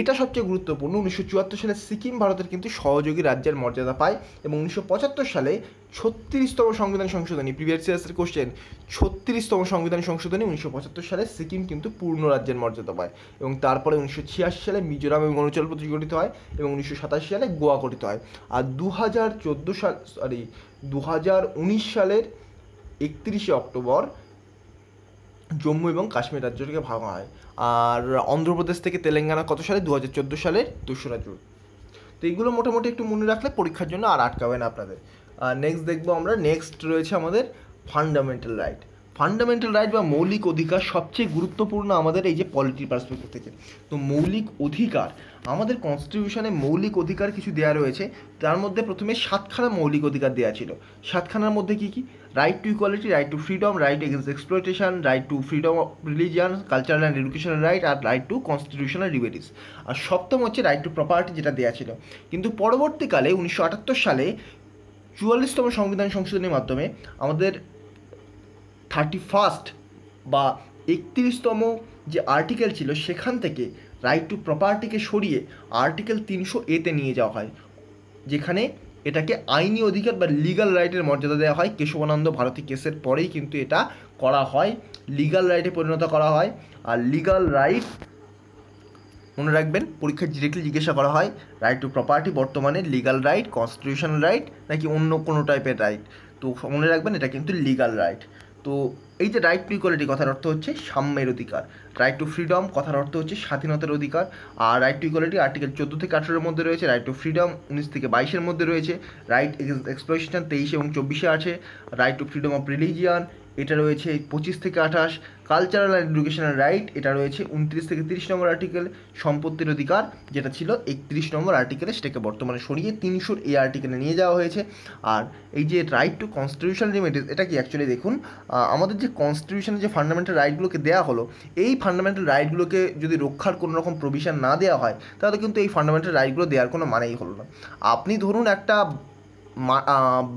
এটা সবচেয়ে গুরুত্বপূর্ণ। উনিশশো চুয়াত্তর সালে সিকিম ভারতের কিন্তু সহযোগী রাজ্যের মর্যাদা পায়। এবং উনিশশো পঁচাত্তর সালে ছত্রিশতম সংবিধান সংশোধনী, প্রিভিয়াসের কোশ্চেন, ছত্রিশতম সংবিধান সংশোধনী উনিশশো পঁচাত্তর সালে সিকিম কিন্তু পূর্ণ রাজ্যের মর্যাদা পায়। এবং তারপরে উনিশশো ছিয়াশি সালে মিজোরাম এবং অরুণাচল প্রদেশ গঠিত হয়, এবং উনিশশো সাতাশি সালে গোয়া গঠিত হয়। আর দু হাজার চোদ্দো সাল সরি দু হাজার উনিশ সালের একত্রিশে অক্টোবর জম্মু এবং কাশ্মীর রাজ্যটিকে ভাঙা হয়। আর অন্ধ্রপ্রদেশ থেকে তেলেঙ্গানা কত সালে? দু হাজার চোদ্দো সালের দোসরা জুন। তো এইগুলো মোটামুটি একটু মনে রাখলে পরীক্ষার জন্য আর আটকাবে না আপনাদের। নেক্সট দেখবো আমরা। নেক্সট রয়েছে আমাদের ফান্ডামেন্টাল রাইট। ফান্ডামেন্টাল রাইট বা মৌলিক অধিকার সবচেয়ে গুরুত্বপূর্ণ আমাদের এই যে পলিটি পার্সপেক্টিভ থেকে। তো মৌলিক অধিকার আমাদের কনস্টিটিউশনে মৌলিক অধিকার কিছু দেয়া রয়েছে, তার মধ্যে প্রথমে সাতখানা মৌলিক অধিকার দেয়া ছিল। সাতখানার মধ্যে কি কি? Right to equality, right to freedom, right against exploitation, right to freedom of religion, cultural and educational right, আর রাইট টু কনস্টিটিউশনাল রিবেটিস। আর সপ্তম হচ্ছে রাইট টু প্রপার্টি, যেটা দেয়া ছিল। কিন্তু পরবর্তীকালে উনিশশো আটাত্তর সালে চুয়াল্লিশতম সংবিধান সংশোধনের মাধ্যমে আমাদের থার্টি ফার্স্ট বা একত্রিশতম যে আর্টিকেল ছিল সেখান থেকে রাইট টু প্রপার্টিকে সরিয়ে আর্টিকেল তিনশো এতে নিয়ে যাওয়া হয়, যেখানে এটাকে আইনি অধিকার বা লিগাল রাইটের মর্যাদা দেওয়া হয়। কেশবানন্দ ভারতী কেসের পরেই কিন্তু এটা করা হয়, লিগাল রাইটে পরিণত করা হয়। আর লিগাল রাইট মনে রাখবেন, পরীক্ষায় ডিরেক্টলি জিজ্ঞাসা করা হয় রাইট টু প্রপার্টি বর্তমানে লিগাল রাইট, কনস্টিটিউশনাল রাইট নাকি অন্য কোনো টাইপের রাইট। তো মনে রাখবেন এটা কিন্তু লিগাল রাইট। তো এই যে রাইট টু ইকুয়ালিটি কথার অর্থ হচ্ছে সাম্যের অধিকার, রাইট টু ফ্রিডম কথার অর্থ হচ্ছে স্বাধীনতার অধিকার। আর রাইট টু ইকুয়ালিটি আর্টিকেল চোদ্দো থেকে আঠেরোর মধ্যে রয়েছে, রাইট টু ফ্রিডম উনিশ থেকে বাইশের মধ্যে রয়েছে, রাইট এক্সপ্লয়টেশন তেইশ এবং চব্বিশে আছে, right to freedom of religion এটা রয়েছে পঁচিশ থেকে আঠাশ, কালচারাল অ্যান্ড এডুকেশনাল রাইট এটা রয়েছে উনত্রিশ থেকে তিরিশ নম্বর আর্টিকেল, সম্পত্তির অধিকার যেটা ছিল একত্রিশ নম্বর আর্টিকেলে সেটাকে বর্তমানে সরিয়ে তিনশোর এই আর্টিকেলে নিয়ে যাওয়া হয়েছে। আর এই যে রাইট টু কনস্টিটিউশনাল রিমেডিস এটা কি অ্যাকচুয়ালি দেখুন, আমাদের যে কনস্টিটিউশনের যে ফান্ডামেন্টাল রাইটগুলোকে দেওয়া হলো, এই ফান্ডামেন্টাল রাইটগুলোকে যদি রক্ষার কোনো রকম প্রভিশন না দেওয়া হয় তাহলে কিন্তু এই ফান্ডামেন্টাল রাইটগুলো দেওয়ার কোনো মানেই হলো না। আপনি ধরুন একটা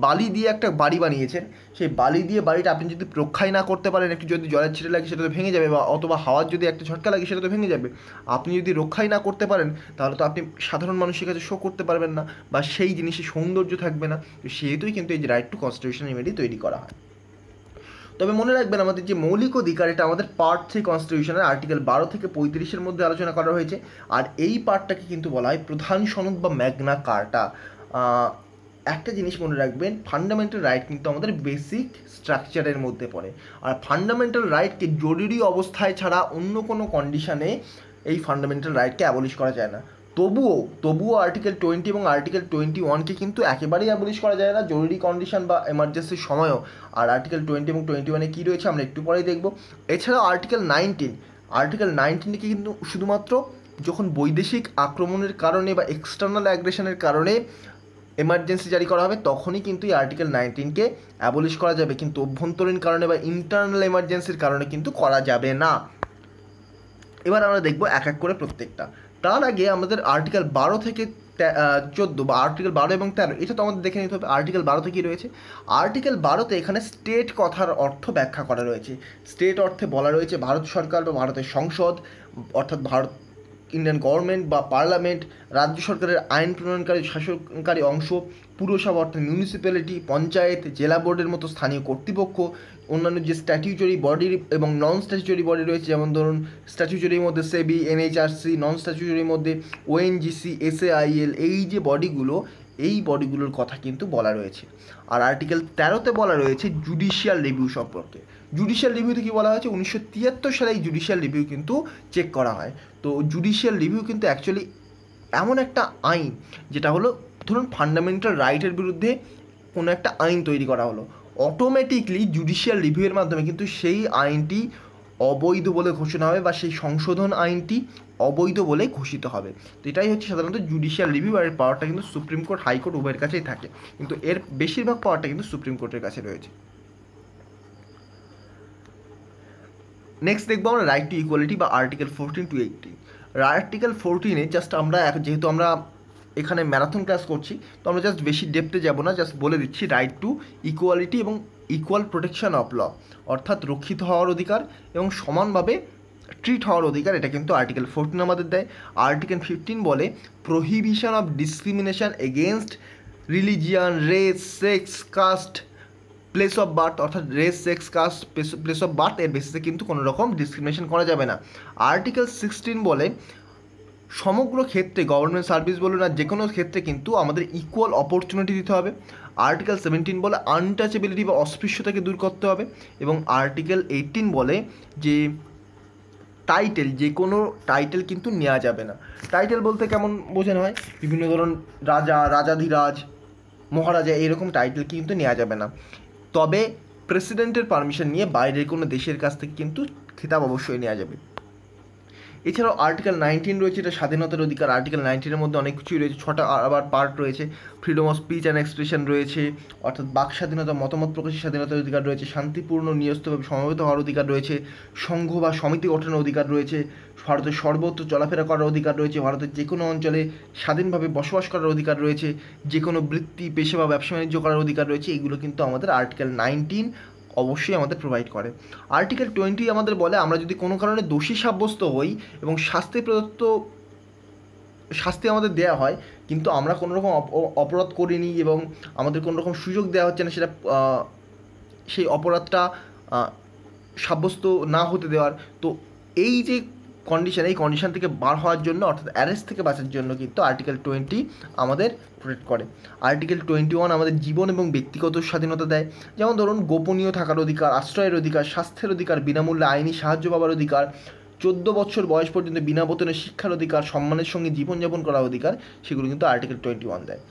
বালি দিয়ে একটা বাড়ি বানিয়েছেন, সেই বালি দিয়ে বাড়িটা আপনি যদি রক্ষাই না করতে পারেন, একটু যদি জলের ছিটে লাগে সেটা তো ভেঙে যাবে, বা অথবা হাওয়ার যদি একটা ঝটকা লাগে সেটা তো ভেঙে যাবে। আপনি যদি রক্ষাই না করতে পারেন তাহলে তো আপনি সাধারণ মানুষের কাছে শো করতে পারবেন না, বা সেই জিনিসের সৌন্দর্য থাকবে না। তো সেহেতুই কিন্তু এই যে রাইট টু কনস্টিটিউশনাল রিমেডি তৈরি করা হয়। তবে মনে রাখবেন আমাদের যে মৌলিক অধিকার এটা আমাদের পার্ট থ্রি কনস্টিটিউশনের আর্টিকেল বারো থেকে পঁয়ত্রিশের মধ্যে আলোচনা করা হয়েছে। আর এই পার্টটাকে কিন্তু বলা হয় প্রধান সনদ বা ম্যাগনা কার্টা। একটা জিনিস মনে রাখবেন, ফান্ডামেন্টাল রাইট কিন্তু আমাদের বেসিক স্ট্রাকচারের মধ্যে পড়ে। আর ফান্ডামেন্টাল রাইটকে জরুরি অবস্থায় ছাড়া অন্য কোনো কন্ডিশানে এই ফান্ডামেন্টাল রাইটকে অ্যাবলিশ করা যায় না। তবুও তবুও আর্টিকেল টোয়েন্টি এবং আর্টিকেল টোয়েন্টি ওয়ানকে কিন্তু একেবারেই অ্যাবলিশ করা যায় না জরুরি কন্ডিশন বা এমার্জেন্সির সময়ও। আর আর্টিকেল টোয়েন্টি এবং টোয়েন্টি ওয়ানে কী রয়েছে আমরা একটু পরেই দেখব। এছাড়াও আর্টিকেল নাইনটিন আর্টিকেল নাইনটিনকে কিন্তু শুধুমাত্র যখন বৈদেশিক আক্রমণের কারণে বা এক্সটার্নাল অ্যাগ্রেশনের কারণে এমার্জেন্সি জারি করা হবে তখনই কিন্তু এই আর্টিকেল নাইনটিনকে অ্যাবলিশ করা যাবে, কিন্তু অভ্যন্তরীণ কারণে বা ইন্টারনাল এমার্জেন্সির কারণে কিন্তু করা যাবে না। এবার আমরা দেখব এক এক করে প্রত্যেকটা। তার আগে আমাদের আর্টিকেল বারো থেকে চোদ্দো বা আর্টিকেল বারো এবং তেরো এটা তো আমাদের দেখে নিতে হবে। আর্টিকেল বারোতে কী রয়েছে? আর্টিকেল বারোতে এখানে স্টেট কথার অর্থ ব্যাখ্যা করা রয়েছে। স্টেট অর্থে বলা রয়েছে ভারত সরকার বা ভারতের সংসদ, অর্থাৎ ভারত ইন্ডিয়ান গভর্নমেন্ট বা পার্লামেন্ট, রাজ্য সরকারের আইন প্রণয়নকারী শাসনকারী অংশ, পুরসভা অর্থাৎ মিউনিসিপ্যালিটি, পঞ্চায়েত, জেলা বোর্ডের মতো স্থানীয় কর্তৃপক্ষ, অন্যান্য যে স্ট্যাটিউটরি বডি এবং নন স্ট্যাটিউটরি বডি রয়েছে, যেমন ধরুন স্ট্যাটিউটরির মধ্যে সেবি, এনএইচআরসি, নন স্ট্যাটিউটরির মধ্যে ওএনজিসি, এসএআইএল, এই যে বডিগুলো এই বডিগুলোর কথা কিন্তু বলা রয়েছে। আর আর্টিকেল তেরোতে বলা রয়েছে জুডিশিয়াল রিভিউ সম্পর্কে। জুডিশিয়াল রিভিউতে কী বলা হয়েছে? উনিশশো তিয়াত্তর সালে এই জুডিশিয়াল রিভিউ কিন্তু চেক করা হয়। তো জুডিশিয়াল রিভিউ কিন্তু অ্যাকচুয়ালি এমন একটা আইন যেটা হলো ধরুন ফান্ডামেন্টাল রাইটের বিরুদ্ধে কোনো একটা আইন তৈরি করা হলো, অটোমেটিকলি জুডিশিয়াল রিভিউয়ের মাধ্যমে কিন্তু সেই আইনটি অবৈধ বলে ঘোষণা হবে বা সেই সংশোধন আইনটি অবৈধ বলে ঘোষিত হবে। তো এটাই হচ্ছে সাধারণত জুডিশিয়াল রিভিউ। আর এর পাওয়ারটা কিন্তু সুপ্রিম কোর্ট, হাইকোর্ট উভয়ের কাছেই থাকে, কিন্তু এর বেশিরভাগ পাওয়ারটা কিন্তু সুপ্রিম কোর্টের কাছে রয়েছে। নেক্সট দেখবো আমরা রাইট টু ইকুয়ালিটি বা article fourteen to eighteen article ফোরটিনে জাস্ট আমরা যেহেতু আমরা এখানে ম্যারাথন ক্লাস করছি তো আমরা জাস্ট বেশি ডেপথে যাব না, জাস্ট বলে দিচ্ছি রাইট টু ইকুয়ালিটি এবং ইকুয়াল প্রোটেকশন অফ ল, অর্থাৎ রক্ষিত হওয়ার অধিকার এবং সমানভাবে ট্রিট হওয়ার অধিকার, এটা কিন্তু আর্টিকেল ফোরটিন আমাদের দেয়। আর্টিকেল ফিফটিন বলে prohibition of discrimination against religion, race, sex, caste, place of birth, অর্থাৎ race, sex, caste, place of birth এর বেসিসে কিন্তু কোনো রকম ডিসক্রিমিনেশন করা যাবে না। আর্টিকেল সিক্সটিন বলে সমগ্র ক্ষেত্রে, গভর্নমেন্ট সার্ভিস বলুন আর যে কোনো ক্ষেত্রে কিন্তু আমাদের ইকুয়াল অপরচুনিটি দিতে হবে। আর্টিকেল সেভেন্টিন বলে আনটাচেবিলিটি বা অস্পৃশ্যতাকে দূর করতে হবে। এবং আর্টিকেল এইটিন বলে যে টাইটেল, যে কোনো টাইটেল কিন্তু নেওয়া যাবে না। টাইটেল বলতে কেমন বোঝানো হয়? বিভিন্ন ধরুন রাজা, রাজাধিরাজ, মহারাজা, এরকম টাইটেল কিন্তু নেওয়া যাবে না। তবে প্রেসিডেন্টের পারমিশন নিয়ে বাইরের কোনো দেশের কাছ থেকে কিন্তু খিতাব অবশ্যই নেওয়া যাবে। এছাড়াও আর্টিকেল নাইনটিন রয়েছে, এটা স্বাধীনতার অধিকার। আর্টিকেল নাইনটিনের মধ্যে অনেক কিছুই রয়েছে, ছটা আবার পার্ট রয়েছে। Freedom of speech and expression রয়েছে, অর্থাৎ বাক স্বাধীনতা, মতামত প্রকাশের স্বাধীনতার অধিকার রয়েছে। শান্তিপূর্ণ নিরস্তভাবে সমবেত হওয়ার অধিকার রয়েছে। সংঘ বা সমিতি গঠনের অধিকার রয়েছে। ভারতের সর্বত্র চলাফেরা করার অধিকার রয়েছে। ভারতের যে কোনো অঞ্চলে স্বাধীনভাবে বসবাস করার অধিকার রয়েছে। যে কোনো বৃত্তি, পেশা বা ব্যবসা বাণিজ্য করার অধিকার রয়েছে। এগুলো কিন্তু আমাদের আর্টিকেল নাইনটিন অবশ্যই আমাদের প্রোভাইড করে। আর্টিকেল টোয়েন্টি আমাদের বলে, আমরা যদি কোনো কারণে দোষী সাব্যস্ত হই এবং শাস্তি প্রদত্ত শাস্তি আমাদের দেওয়া হয়, কিন্তু আমরা কোনোরকম অপরাধ করিনি এবং আমাদের কোনোরকম সুযোগ দেওয়া হচ্ছে না, সেটা সেই অপরাধটা সাব্যস্ত না হতে দেওয়ার, তো এই যে কন্ডিশন, এই কন্ডিশন থেকে বার হওয়ার জন্য অর্থাৎ অ্যারেস্ট থেকে বাঁচার জন্য কিন্তু আর্টিকেল টোয়েন্টি আমাদের প্রোটেক্ট করে। আর্টিকেল টোয়েন্টি ওয়ান আমাদের জীবন এবং ব্যক্তিগত স্বাধীনতা দেয়, যেমন ধরুন গোপনীয় থাকার অধিকার, আশ্রয়ের অধিকার, স্বাস্থ্যের অধিকার, বিনামূল্যে আইনি সাহায্য পাওয়ার অধিকার, চোদ্দ বছর বয়স পর্যন্ত বিনা বেতনে শিক্ষার অধিকার, সম্মানের সঙ্গে জীবনযাপন করার অধিকার, সেগুলো কিন্তু আর্টিকেল টোয়েন্টি ওয়ান দেয়।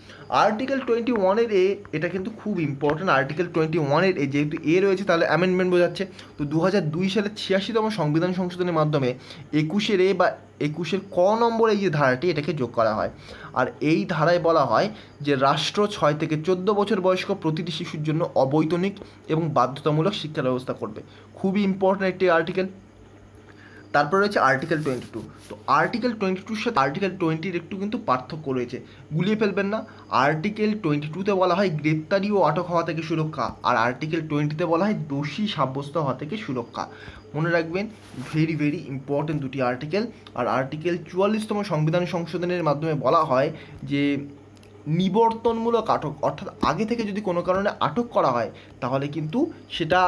আর্টিকেল টোয়েন্টি ওয়ানের এ এটা কিন্তু খুব ইম্পর্ট্যান্ট। আর্টিকেল টোয়েন্টি ওয়ানের এ যেহেতু এ রয়েছে তাহলে অ্যামেন্ডমেন্ট বোঝাচ্ছে, তো দু হাজার দুই সালের ছিয়াশিতম সংবিধান সংশোধনের মাধ্যমে একুশের এ বা একুশের ক নম্বর এই যে ধারাটি, এটাকে যোগ করা হয়। আর এই ধারায় বলা হয় যে রাষ্ট্র ছয় থেকে চোদ্দ বছর বয়স্ক প্রতিটি শিশুর জন্য অবৈতনিক এবং বাধ্যতামূলক শিক্ষা ব্যবস্থা করবে। খুবই ইম্পর্ট্যান্ট একটি আর্টিকেল। তারপরে রয়েছে আর্টিকেল টোয়েন্টি টু। তো আর্টিকেল টোয়েন্টি টুর সাথে আর্টিকেল টোয়েন্টির একটু কিন্তু পার্থক্য রয়েছে, গুলিয়ে ফেলবেন না। আর্টিকেল টোয়েন্টি টুতে বলা হয় গ্রেপ্তারি ও আটক হওয়া থেকে সুরক্ষা, আর আর্টিকেল টোয়েন্টিতে বলা হয় দোষী সাব্যস্ত হওয়া থেকে সুরক্ষা। মনে রাখবেন, ভেরি ভেরি ইম্পর্টেন্ট দুটি আর্টিকেল। আর আর্টিকেল চুয়াল্লিশতম সংবিধান সংশোধনের মাধ্যমে বলা হয় যে নিবর্তনমূলক আটক, অর্থাৎ আগে থেকে যদি কোনো কারণে আটক করা হয় তাহলে কিন্তু সেটা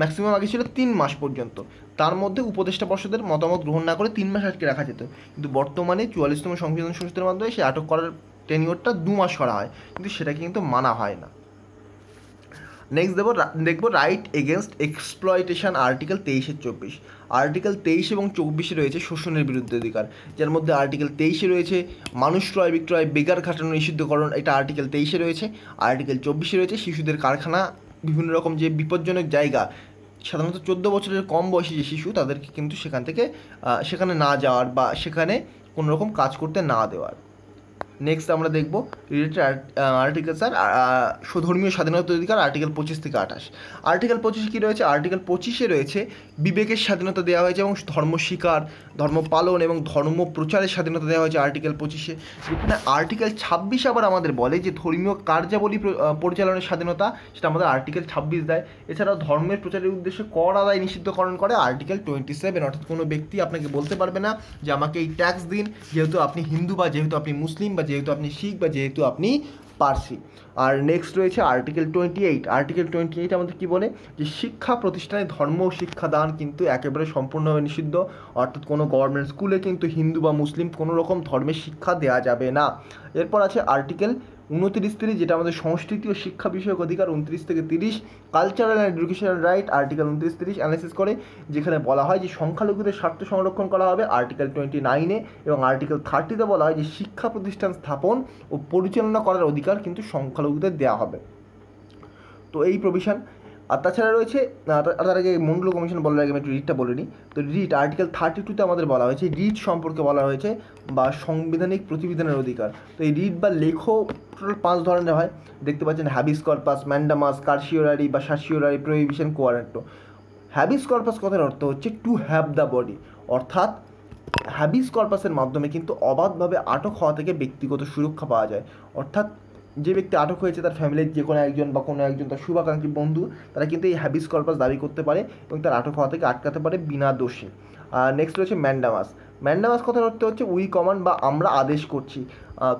ম্যাক্সিমাম আগে ছিল তিন মাস পর্যন্ত, তার মধ্যে উপদেষ্টা পরিষদের মতামত গ্রহণ না করে তিন মাস আটকে রাখা যেত, কিন্তু বর্তমানে চুয়াল্লিশতম সংবিধান সংশোধনের মাধ্যমে সেই আটক করার টেনিওরটা দু মাস করা হয়, কিন্তু সেটাকে কিন্তু মানা হয় না। নেক্সট দেবো দেখবো রাইট এগেনস্ট এক্সপ্লয়টেশন, আর্টিকেল তেইশের চব্বিশ। আর্টিকেল তেইশ এবং চব্বিশে রয়েছে শোষণের বিরুদ্ধে অধিকার, যার মধ্যে আর্টিকেল তেইশে রয়েছে মানুষ ক্রয় বিক্রয়, বেকার খাটানো নিষিদ্ধকরণ, এটা আর্টিকেল তেইশে রয়েছে। আর্টিকেল চব্বিশে রয়েছে শিশুদের কারখানা, বিভিন্ন রকম যে বিপজ্জনক জায়গা, সাধারণত চোদ্দো বছরের কম বয়সী যে শিশু তাদেরকে কিন্তু সেখান থেকে সেখানে না যাওয়ার বা সেখানে কোনো রকম কাজ করতে না দেওয়ার। নেক্সট আমরা দেখব রিলেটেড আর্টিকেল স্যার ধর্মীয় স্বাধীনতার অধিকার, আর্টিকেল পঁচিশ থেকে আঠাশ। আর্টিকেল পঁচিশে কী রয়েছে? আর্টিকেল পঁচিশে রয়েছে বিবেকের স্বাধীনতা দেওয়া হয়েছে এবং ধর্ম স্বীকার, ধর্ম পালন এবং ধর্ম প্রচারের স্বাধীনতা দেওয়া হয়েছে আর্টিকেল পঁচিশে। আর্টিকেল ছাব্বিশ আবার আমাদের বলে যে ধর্মীয় কার্যাবলী পরিচালনার স্বাধীনতা, সেটা আমাদের আর্টিকেল ছাব্বিশ দেয়। এছাড়াও ধর্মের প্রচারের উদ্দেশ্যে কর আদায় নিষিদ্ধকরণ করে আর্টিকেল টোয়েন্টি সেভেন, অর্থাৎ কোনো ব্যক্তি আপনাকে বলতে পারবে না যে আমাকে এই ট্যাক্স দিন, যেহেতু আপনি হিন্দু বা যেহেতু আপনি মুসলিম বা যেহেতু আপনি শিখ বা যেহেতু আপনি পার্সি। আর নেক্সট রয়েছে article twenty eight. Article twenty eight আমাদের কী বলে যে শিক্ষা প্রতিষ্ঠানে ধর্ম শিক্ষাদান কিন্তু একেবারে সম্পূর্ণভাবে নিষিদ্ধ, অর্থাৎ কোনো গভর্নমেন্ট স্কুলে কিন্তু হিন্দু বা মুসলিম কোনো রকম ধর্মের শিক্ষা দেওয়া যাবে না। এরপর আছে আর্টিকেল উনত্রিশ তিরিশ, যেটা আমাদের সংস্কৃতি ও শিক্ষা বিষয়ক অধিকার, উনত্রিশ থেকে তিরিশ। Cultural and educational right article উনত্রিশ তিরিশ অ্যানালাইসিস করে, যেখানে বলা হয় যে সংখ্যালঘুদের স্বার্থ সংরক্ষণ করা হবে আর্টিকেল টোয়েন্টি নাইনে। এবং আর্টিকেল থার্টিতে বলা হয় যে শিক্ষা প্রতিষ্ঠান স্থাপন ও পরিচালনা করার অধিকার কিন্তু সংখ্যালঘুদের দেওয়া হবে, তো এই প্রভিশন। আর তাছাড়া রয়েছে, তার আগে মন্ডল কমিশন বলার আগে আমি একটু রিটটা বলে নিই। তো রিট আর্টিকেল থার্টি টুতে আমাদের বলা হয়েছে রিট সম্পর্কে বলা হয়েছে বা সাংবিধানিক প্রতিবেদনের অধিকার। তো এই রিট বা লেখো টোটাল পাঁচ ধরনের হয়, দেখতে পাচ্ছেন হ্যাবিস কর্পাস, ম্যান্ডামাস, কারসিওরারি বা certiorari, prohibition, quo warranto. Habeas corpus কথার অর্থ হচ্ছে টু হ্যাভ দ্য বডি, অর্থাৎ হ্যাবিস কর্পাসের মাধ্যমে কিন্তু অবাধভাবে আটক হওয়া থেকে ব্যক্তিগত সুরক্ষা পাওয়া যায়, অর্থাৎ যে ব্যক্তি আটক হয়েছে তার ফ্যামিলির যে কোনো একজন বা কোনো একজন তার শুভাকাঙ্ক্ষী বন্ধু, তারা কিন্তু এই হ্যাবিস কর্পাস দাবি করতে পারে এবং তার আটক হওয়া থেকে আটকাতে পারে বিনা দোষে। নেক্সট রয়েছে ম্যান্ডামাস। ম্যান্ডামাস কথার অর্থ হচ্ছে উই কমান্ড বা আমরা আদেশ করছি।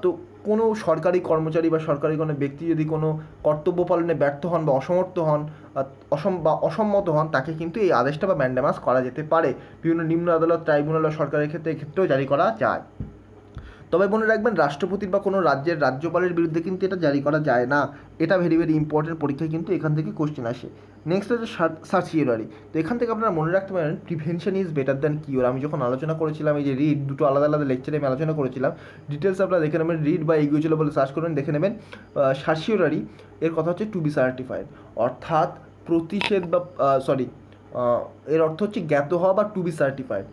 তো কোনো সরকারি কর্মচারী বা সরকারি কোনো ব্যক্তি যদি কোনো কর্তব্য পালনে ব্যর্থ হন বা অসমর্থ হন অসম বা অসম্মত হন, তাকে কিন্তু এই আদেশটা বা ম্যান্ডামাস করা যেতে পারে। বিভিন্ন নিম্ন আদালত, ট্রাইব্যুনাল বা সরকারের ক্ষেত্রে এক্ষেত্রেও জারি করা যায়। তবে মনে রাখবেন রাষ্ট্রপতির বা কোনো রাজ্যের রাজ্যপালের বিরুদ্ধে কিন্তু এটা জারি করা যায় না, এটা ভেরি ভেরি ইম্পর্টেন্ট, পরীক্ষায় কিন্তু এখান থেকে কোশ্চেন আসে। নেক্সট হচ্ছে সার্চিওরারি। তো এখান থেকে আপনারা মনে রাখতে পারেন prevention is better than cure. আমি যখন আলোচনা করেছিলাম এই যে রিড, দুটো আলাদা আলাদা লেকচারে আমি আলোচনা করেছিলাম, ডিটেলস আপনারা দেখে নেবেন, রিড বা এগুয়েচুলো বলে সার্চ করবেন, দেখে নেবেন। সার্চিওরারি এর কথা হচ্ছে টু বি সার্টিফাইড, অর্থাৎ प्रतिषेध सरि एर अर्थ हच्छे ज्ञात हवा बा टू बी सार्टिफाइड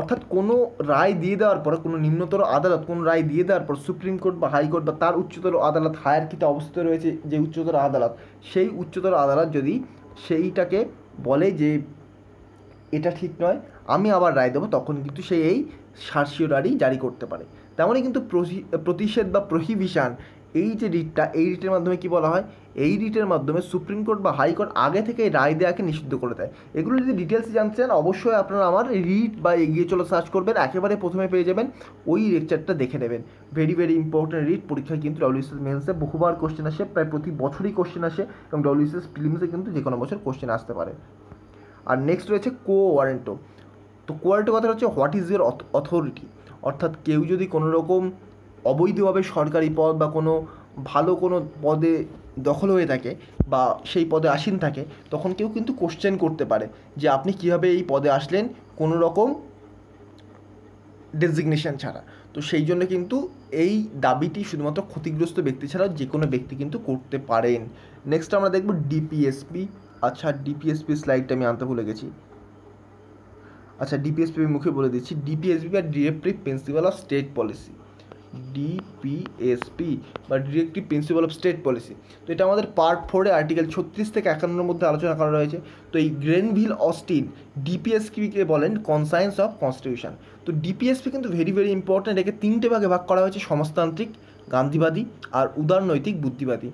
अर्थात कोनो राय दिए देवार पर कोनो निम्नतर आदालत कोनो राय दिए देवार पर सुप्रीम कोर्ट बा हाई कोर्ट बा तार उच्चतर आदालत हायारकिते अवस्थित रयेछे जे उच्चतर आदालत सेई उच्चतर आदालत जदि सेइटाके बोले जे एटा ठीक नय आमी आबार राय देब तखन किन्तु से एई सार्सियोरारि जारी करते पारे तेमनई किन्तु प्रतिषेध बा प्रोहिबिशन एई जे रिटटा एई रिटेर माध्यमे कि बला हय एई रिटेर माध्यमे सुप्रीम कोर्ट बा हाई कोर्ट आगे थेके राय देयाके निषिद्ध करे देय एगुलो यदि डिटेल्स जानते चान अवश्यई आपनारा आमार रिट बा एगिए चलो सार्च करबेन एकेबारे प्रथमे पेये जाबेन ओई लेक्चारटा देखे नेबेन भेरि भेरि इम्पोर्टेंट रिट परीक्षा किन्तु डब्ल्यूबीसीएस मेन्से बहुबार कोश्चेन आसे प्राय प्रति बछरई कोश्चेन आसे एबं डब्ल्यूबीसीएस प्रिलिम्से किन्तु जे कोनो बछर कोश्चेन आसते पारे आर नेक्स्ट रयेछे को वारेंटो तो को वारेंटो कथा हच्छे ह्वाट इज योर अथरिटी अर्थात केउ यदि कोनो रकम अवैधভাবে सरकारी पद बा कोनो भालो कोनो पदे दखल होये थाके बा सेई पदे आसीन थाके तखन केउ किन्तु कोश्चेन करते पारे जे आपनि किभाबे एई पदे आसलेन कोनो रकम डेजिगनेशन छाड़ा तो सेई जोन्नो किन्तु एई दाबिटी शुधुमात्र क्षतिग्रस्त व्यक्ति छाड़ा जे कोनो व्यक्ति किन्तु करते पारेन। नेक्स्ट आमरा देखबो डिपिएसपि अच्छा डिपिएसपि स्लाइडटा आमि आनते भुले गेछि अच्छा डिपिएसपि आमि मुखे बोले दिच्छि डिपिएसपि बा directive principle of state policy DPSP বা directive principle of state policy তো এটা আমাদের পার্ট ফোরে আর্টিকেল ছত্রিশ থেকে একান্নর মধ্যে আলোচনা করা রয়েছে তো এই গ্রেনভিল অস্টিন ডিপিএসপিকে বলেন কনসাইন্স অফ কনস্টিটিউশন তো ডিপিএসপি কিন্তু ভেরি ভেরি ইম্পর্ট্যান্ট একে তিনটে ভাগে ভাগ করা হয়েছে সমাজতান্ত্রিক গান্ধীবাদী আর উদারনৈতিক বুদ্ধিবাদী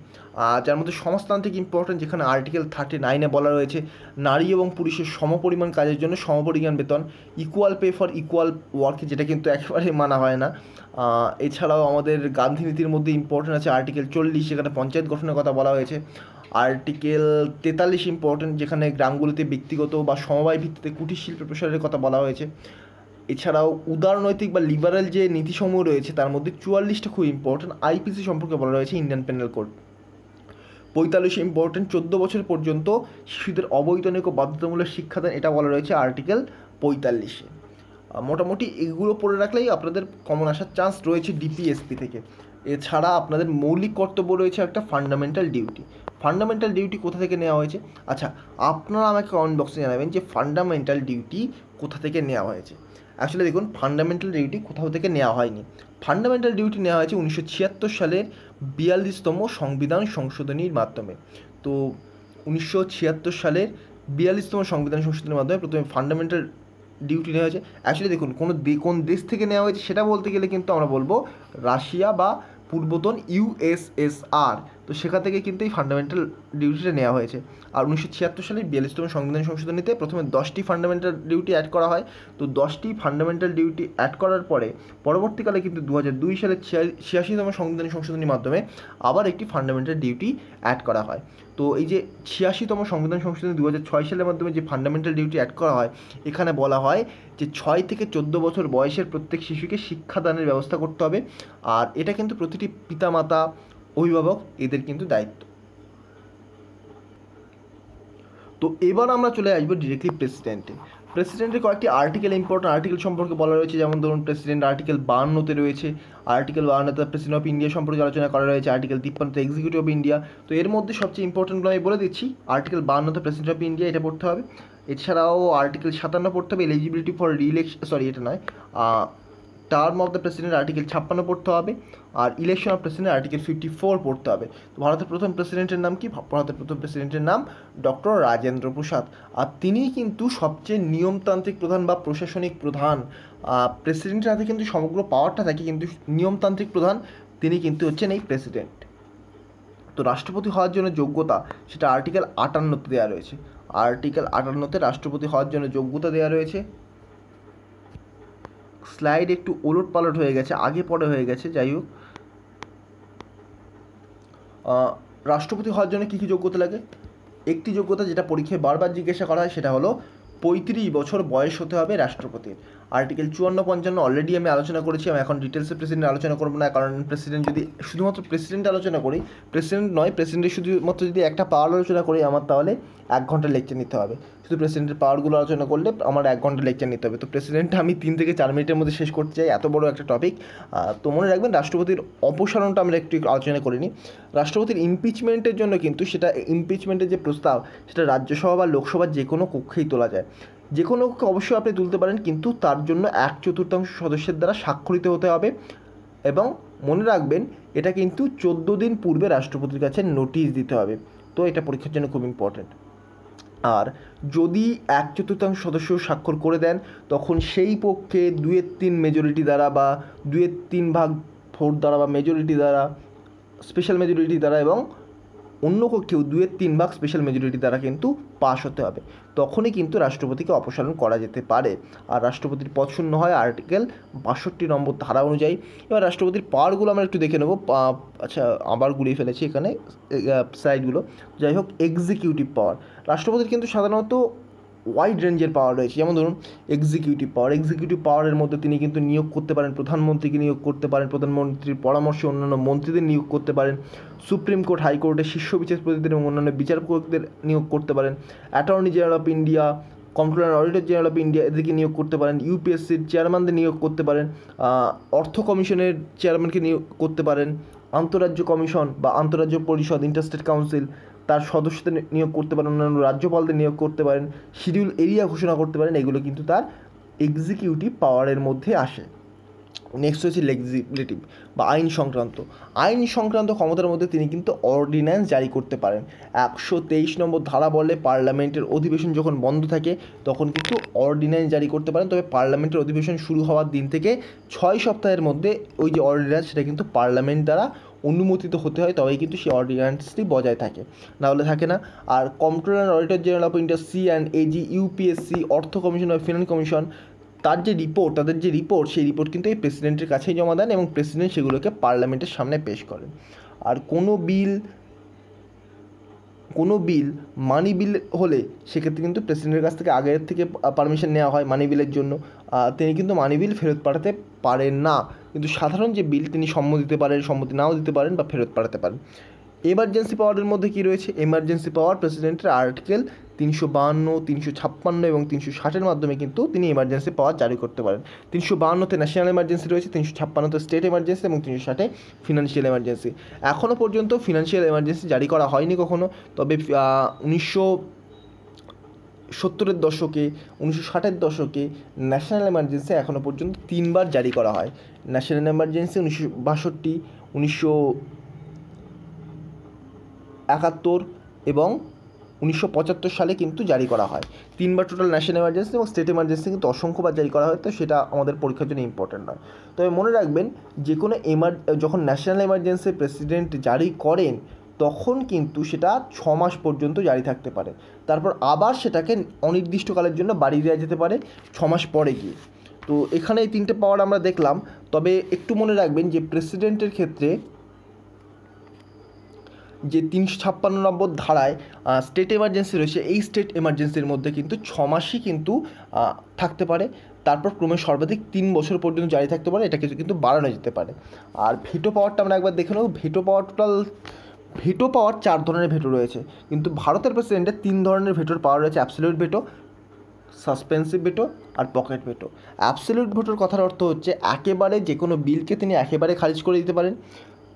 আর যার মধ্যে সমাজতান্ত্রিক ইম্পর্ট্যান্ট যেখানে আর্টিকেল থার্টি নাইনে বলা রয়েছে নারী এবং পুরুষের সমপরিমাণ কাজের জন্য সমপরিমাণ বেতন equal pay for equal work যেটা কিন্তু একেবারে মানা হয় না এছাড়াও আমাদের গান্ধী নীতির মধ্যে ইম্পর্ট্যান্ট আছে আর্টিকেল চল্লিশ সেখানে পঞ্চায়েত গঠনের কথা বলা হয়েছে আর্টিকেল তেতাল্লিশ ইম্পর্ট্যান্ট যেখানে গ্রামগুলিতে ব্যক্তিগত বা সমবায় ভিত্তিতে কুটির শিল্প প্রসারের কথা বলা হয়েছে এছাড়াও উদারনৈতিক বা লিবারেল যে নীতিসমূহ রয়েছে তার মধ্যে চুয়াল্লিশটা খুব ইম্পর্ট্যান্ট আইপিসি সম্পর্কে বলা রয়েছে ইন্ডিয়ান পেনাল কোড পঁয়তাল্লিশ ইম্পর্ট্যান্ট চোদ্দো বছর পর্যন্ত শিশুদের অবৈতনিক ও বাধ্যতামূলক শিক্ষাদান এটা বলা রয়েছে আর্টিকেল পঁয়তাল্লিশে মোটামুটি এগুলো পড়ে রাখলেই আপনাদের কমন আসার চান্স রয়েছে ডিপিএসপি থেকে এছাড়া আপনাদের মৌলিক কর্তব্য রয়েছে একটা ফান্ডামেন্টাল ডিউটি ফান্ডামেন্টাল ডিউটি কোথা থেকে নেওয়া হয়েছে আচ্ছা আপনারা আমাকে কমেন্ট বক্সে জানাবেন যে ফান্ডামেন্টাল ডিউটি কোথা থেকে নেওয়া হয়েছে एक्चुअली देखो फंडामेंटल डिउटी कोथाओ थेके नेওয়া হয়নি फंडामेंटल डिउटी नेওয়া হয়েছে उन्नीसश छियात्तर साले बयाल्लिसतम संविधान संशोधनीর মাধ্যমে तो उन्नीसश छियात्तर साले बयाल्लिसतम संविधान संशोधনীর মাধ্যমে প্রথমে ফান্ডামেন্টাল ডিউটি নেওয়া হয়েছে एक्चुअली দেখুন কোন কোন দেশ থেকে নেওয়া হয়েছে সেটা বলতে গেলে কিন্তু আমরা বলবো রাশিয়া বা পূর্বতন ইউএসএসআর তো সেখান থেকে কিন্তু এই ফান্ডামেন্টাল ডিউটিটা নেওয়া হয়েছে আর উনিশশো ছিয়াত্তর সালের বিয়াল্লিশতম সংবিধান সংশোধনীতে প্রথমে দশটি ফান্ডামেন্টাল ডিউটি অ্যাড করা হয় তো দশটি ফান্ডামেন্টাল ডিউটি অ্যাড করার পরে পরবর্তীকালে কিন্তু দু হাজার দুই সালের ছিয়াশিতম সংবিধান সংশোধনীর মাধ্যমে আবার একটি ফান্ডামেন্টাল ডিউটি অ্যাড করা হয় তো এই যে ছিয়াশিতম সংবিধান সংশোধনী দু হাজার ছয় সালের মাধ্যমে যে ফান্ডামেন্টাল ডিউটি অ্যাড করা হয় এখানে বলা হয় যে ছয় থেকে চোদ্দো বছর বয়সের প্রত্যেক শিশুকে শিক্ষাদানের ব্যবস্থা করতে হবে আর এটা কিন্তু প্রতিটি পিতামাতা অভিভাবক এদের কিন্তু দায়িত্ব তো এবার আমরা চলে আসবো ডিরেক্টলি প্রেসিডেন্টে প্রেসিডেন্টের কয়েকটি আর্টিকেল ইম্পর্টেন্ট আর্টিকেল সম্পর্কে বলা রয়েছে যেমন ধরুন প্রেসিডেন্ট আর্টিকেল বায়ান্নতে রয়েছে আর্টিকেল বায়ান্নতে প্রেসিডেন্ট অফ ইন্ডিয়া সম্পর্কে আলোচনা করা রয়েছে আর্টিকেল তিপ্পান্নতে এক্সিকিউটিভ অফ ইন্ডিয়া তো এর মধ্যে সবচেয়ে ইম্পর্টেন্টগুলো আমি বলে দিচ্ছি আর্টিকেল বায়ান্নতে প্রেসিডেন্ট অফ ইন্ডিয়া এটা পড়তে হবে এছাড়াও আর্টিকেল সাতান্ন পড়তে হবে এলিজিবিলিটি ফর রিইলেকশন সরি এটা নয় term of the president article ছাপ্পান্ন পড়তে হবে আর election of president article fifty four পড়তে হবে তো ভারতের প্রথম প্রেসিডেন্টের নাম কি ভারতের প্রথম প্রেসিডেন্টের নাম ডক্টর রাজেন্দ্র প্রসাদ আর তিনিই কিন্তু সবচেয়ে নিয়মতান্ত্রিক প্রধান বা প্রশাসনিক প্রধান প্রেসিডেন্টের হাতে কিন্তু সমগ্র পাওয়ারটা থাকে কিন্তু নিয়মতান্ত্রিক প্রধান তিনি কিন্তু হচ্ছেন এই প্রেসিডেন্ট তো রাষ্ট্রপতি হওয়ার জন্য যোগ্যতা সেটা আর্টিকেল আটান্নতে দেওয়া রয়েছে আর্টিকেল আটান্নতে রাষ্ট্রপতি হওয়ার জন্য যোগ্যতা দেওয়া রয়েছে स्लाइड एक उलट पालट हो गए आगे पड़े हो गए जैक राष्ट्रपति हार जो क्योंकि योग्यता लागे एक योग्यता जेटा परीक्षा बार बार जिज्ञासा करा हलो पैंतीस বছর বয়স হতে হবে রাষ্ট্রপতির। आर्टिकल चुवान्न पंचान्न अलरेडी हमें आलोचना करें डिटेल्स प्रेसिडेंट आलोचना करब ना, कारण प्रेसिडेंट जो शुधुमात्र प्रेसिडेंट आलोचना करी प्रेसिडेंट नय प्रेसिडेंट शुधुमात्र जो एक पावर आलोचना करी हमारे एक घंटा लेक्चर नीते हैं शुद्ध प्रेसिडेंट पावरगुलो आलोचना कर ले एक घंटा लेक्चर नीते हैं। तो प्रेसिडेंट हमें तीन थेके चार मिनटर मध्य शेष करते चाहिए एत बड़ो एक टपिक। तो मने राखबें राष्ट्रपतिर अपसारण एक आलोचना करिनि राष्ट्रपतिर इमपिचमेंटेर जोन्नो किन्तु सेटा इमपिचमेंटेर जो प्रस्ताव सेटा राज्यसभा बा लोकसभा जेकोनो कक्षेई तोला जाय जेकोनो अवश्य आपनी तुलते पारेन किन्तु तार जोन्नो एक चतुर्थांश सदस्येर द्वारा स्वाक्षरित होते हबे एबं मने राखबेन एटा किन्तु चौदो दिन पूर्वे राष्ट्रपतिर काछे नोटिस दिते हबे। तो एटा परीक्षार जोन्नो खूब इम्पर्टेंट। और जदि एक चतुर्थांश सदस्य स्वाक्षर कर दें तखन सेई पक्षे दुई तीन मेजरिटी द्वारा बा दुई तीन भाग फोर द्वारा बा मेजरिटी द्वारा स्पेशल मेजरिटी द्वारा एवं अन्य कक्षेओ दुई तीन भाग स्पेशल मेजरिटी द्वारा किन्तु पास होते हबे तखनई किन्तु राष्ट्रपति के अपसारण करा जेते पारे। और राष्ट्रपतिर पद शून्य हय आर्टिकल बाषट्टी नम्बर धारा अनुयायी। एबार राष्ट्रपतिर पावरगुलो आमरा एकटु देखे नेब। अच्छा आबार गुलिये फेलेछि एखाने स्लाइडगुलो। जाइ होक एक्सिकिउटिव पावर राष्ट्रपतिर किन्तु साधारणत वाइड रेंजर पावर रही है जेमन धरुन एक्सिक्यूटिव पावर एक्सिक्यूटिव पावर मध्य तिनि किन्तु नियोग करते पारें प्रधानमंत्री के नियोग करते पारें प्रधानमंत्री परामर्शे अन्यान्य मंत्रीदेर नियोग करते पारें सुप्रीम कोर्ट हाईकोर्टे शीर्ष विचारपतिदेर एवं अन्यान्य विचारकोदेर नियोग करते पारें attorney general of India controller auditor general of India एदेरके नियोग करते पारें यूपीएससिर चेयरमैनदेर नियोग करते पारें अर्थ कमिशनेर चेयरमैनके नियोग करते पारें आंतरराज्य कमिशन बा आंतरराज्य परिषद इंटरस्टेट काउंसिल तार सदस्यदेर नियोग करते पारेन अन्यान्य राज्यपालदेर नियोग करते पारेन शिड्यूल एरिया घोषणा करते पारेन एगुलो किन्तु तार एक्सिकिउटिव पावारेर मध्ये आसे। नेक्स्ट होच्छे लेजिस्लेटिव बा आईन संक्रांत आईन संक्रांत क्षमतार मध्य तिनि किन्तु अर्डिन्यान्स जारी करते पारेन। एक सौ तेईस नम्बर धारा बले पार्लामेंटेर अधिवेशन जखन बंध थाके तखन किन्तु अर्डिन्यान्स जारी करते पारेन। तबे पार्लामेंटेर अधिवेशन शुरू होवार दिन थेके छय सप्ताहेर मध्य ओई जे अर्डिन्यान्स सेटा किन्तु पार्लामेंट द्वारा अनुमोदित होते हैं तबेई किन्तु सेई अर्डिन्यान्सटी बजाय थाके ना होले थाके ना। और controller auditor general of India C and AG UPSC अर्थ कमिशन और फिनान्स कमिशन तार जे रिपोर्ट तादेर जे रिपोर्ट सेई रिपोर्ट किन्तु प्रेसिडेंटेर काछेई जमा देन एबं प्रेसिडेंट सेगुलोके पार्लामेंटेर सामने पेश करेन। और कोनो बिल कोनो बिल मानी बिल होले सेक्षेत्रे किन्तु प्रेसिडेंटेर काछ थेके आगेर थेके पारमिशन नेওয়া हय मानी बिलेर जोन्नो। तिनि किन्तु मानी बिल फेरत पाठाते पारेन ना किन्तु साधारण जे बिल तिनि सम्मति दिते पारेन सम्मति नाओ दिते पारेन बा फेरत पाठाते पारेन। इमार्जेंसि पावारेर मध्य कि रयेछे इमार्जेंसि पावार प्रेसिडेंटेर आर्टिकल तीनशो बावन्न तीनशो छाप्पान्न और तीनशो षाटर माध्यमे किन्तु तिनि इमार्जेंसि पावर जारी करते पारेन। तीनशो बावन्नते नैशनल इमार्जेंसि रही है तीनशो छाप्पान्नते स्टेट इमार्जेंसि और तीनशो षाटे फिनान्शियल इमार्जेंसि। एखोनो पर्यन्त फिनान्शियल इमार्जेंसि जारी करा हयनि कखोनो तबे उन्नीसशो सत्तर दशके उन्नीसशो षाटर दशके नैशनल इमार्जेंसि एखोनो पर्यन्त तीन बार जारी करा हय। नैशनल इमार्जेंसि उन्नीसशो बाषट्टी उन्नीसशो एकात्तर एवं उन्नीसशो पचहत्तर साले किन्तु जारी करा है। तीन बार टोटाल नैशनल इमार्जेंसि और स्टेट इमार्जेंसि किन्तु असंख्य बार जारी करा है। तो सेटा आमादेर परीक्षार जोन्नो इम्पोर्टेंट नय। तबे मने राखबेन जे कोनो इमार जखन नैशनल इमार्जेंसि प्रेसिडेंट जारी करें তখন কিন্তু সেটা ছয় মাস পর্যন্ত জারি থাকতে পারে। তারপর আবার সেটাকে অনির্দিষ্টকালের জন্য বাড়িয়ে দেওয়া যেতে পারে ছয় মাস পরে গিয়ে। তো এখানে এই তিনটে পাওয়ার আমরা দেখলাম। তবে একটু মনে রাখবেন যে প্রেসিডেন্টের ক্ষেত্রে যে তিনশো ছাপ্পান্ন নম্বর ধারায় স্টেট ইমার্জেন্সি রয়েছে এই স্টেট ইমার্জেন্সির মধ্যে কিন্তু ছ মাসই কিন্তু থাকতে পারে। তারপর ক্রমে সর্বাধিক তিন বছর পর্যন্ত জারি থাকতে পারে। এটাকে কিন্তু বাড়ানো যেতে পারে। আর ভেটো পাওয়ারটা আমরা একবার দেখে নেব। Veto power total veto power চার ধরনের ভেটো রয়েছে কিন্তু ভারতের প্রেসিডেন্টের তিন ধরনের ভেটোর পাওয়ার রয়েছে। অ্যাবসলিউট ভেটো সাসপেন্সিভ ভেটো আর পকেট ভেটো। অ্যাবসলিউট ভেটোর কথার অর্থ হচ্ছে একেবারে যে কোনো বিলকে তিনি একেবারে খারিজ করে দিতে পারেন।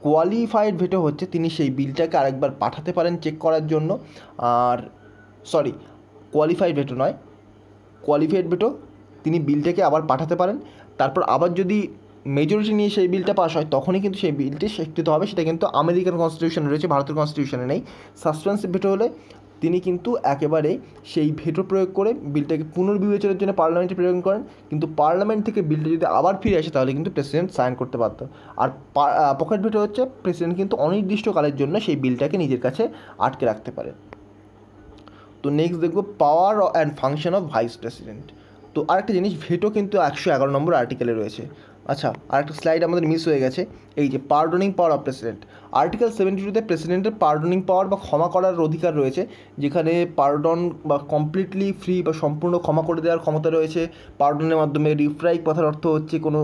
কোয়ালিফাইড ভেটো হচ্ছে তিনি সেই বিলটাকে আরেকবার পাঠাতে পারেন চেক করার জন্য। আর সরি কোয়ালিফাইড ভেটো নয় কোয়ালিফাইড ভেটো তিনি বিলটাকে আবার পাঠাতে পারেন। তারপর আবার যদি মেজরিটি নিয়ে সেই বিলটা পাস হয় তখনই কিন্তু সেই বিলটি স্বীকৃত হবে। সেটা কিন্তু আমেরিকান কনস্টিটিউশনে রয়েছে ভারতের কনস্টিটিউশনে নেই। সাসপেন্সিভ ভেটো হলে তিনি কিন্তু একেবারে সেই ভেটো প্রয়োগ করে বিলটাকে পুনর্বিবেচনার জন্য পার্লামেন্টে প্রেরণ করেন। কিন্তু পার্লামেন্ট থেকে বিলটা যদি আবার ফিরে আসে তাহলে কিন্তু প্রেসিডেন্ট সাইন করতে বাধ্য। আর পকেট ভেটো হচ্ছে প্রেসিডেন্ট কিন্তু অনির্দিষ্টকালের জন্য সেই বিলটাকে নিজের কাছে আটকে রাখতে পারে। তো নেক্সট দেখব power and function of vice president. তো আরেকটা জিনিস ভেটো কিন্তু একশো এগারো নম্বর আর্টিকেলে রয়েছে। আচ্ছা আরেকটা স্লাইড আমাদের মিস হয়ে গেছে, এই যে pardoning power of president. Article seventy টুতে প্রেসিডেন্টের পার্ডনিং পাওয়ার বা ক্ষমা করার অধিকার রয়েছে, যেখানে পার্ডন বা কমপ্লিটলি ফ্রি বা সম্পূর্ণ ক্ষমা করে দেওয়ার ক্ষমতা রয়েছে। পার্ডনের মাধ্যমে রিফ্রাইক কথার অর্থ হচ্ছে কোনো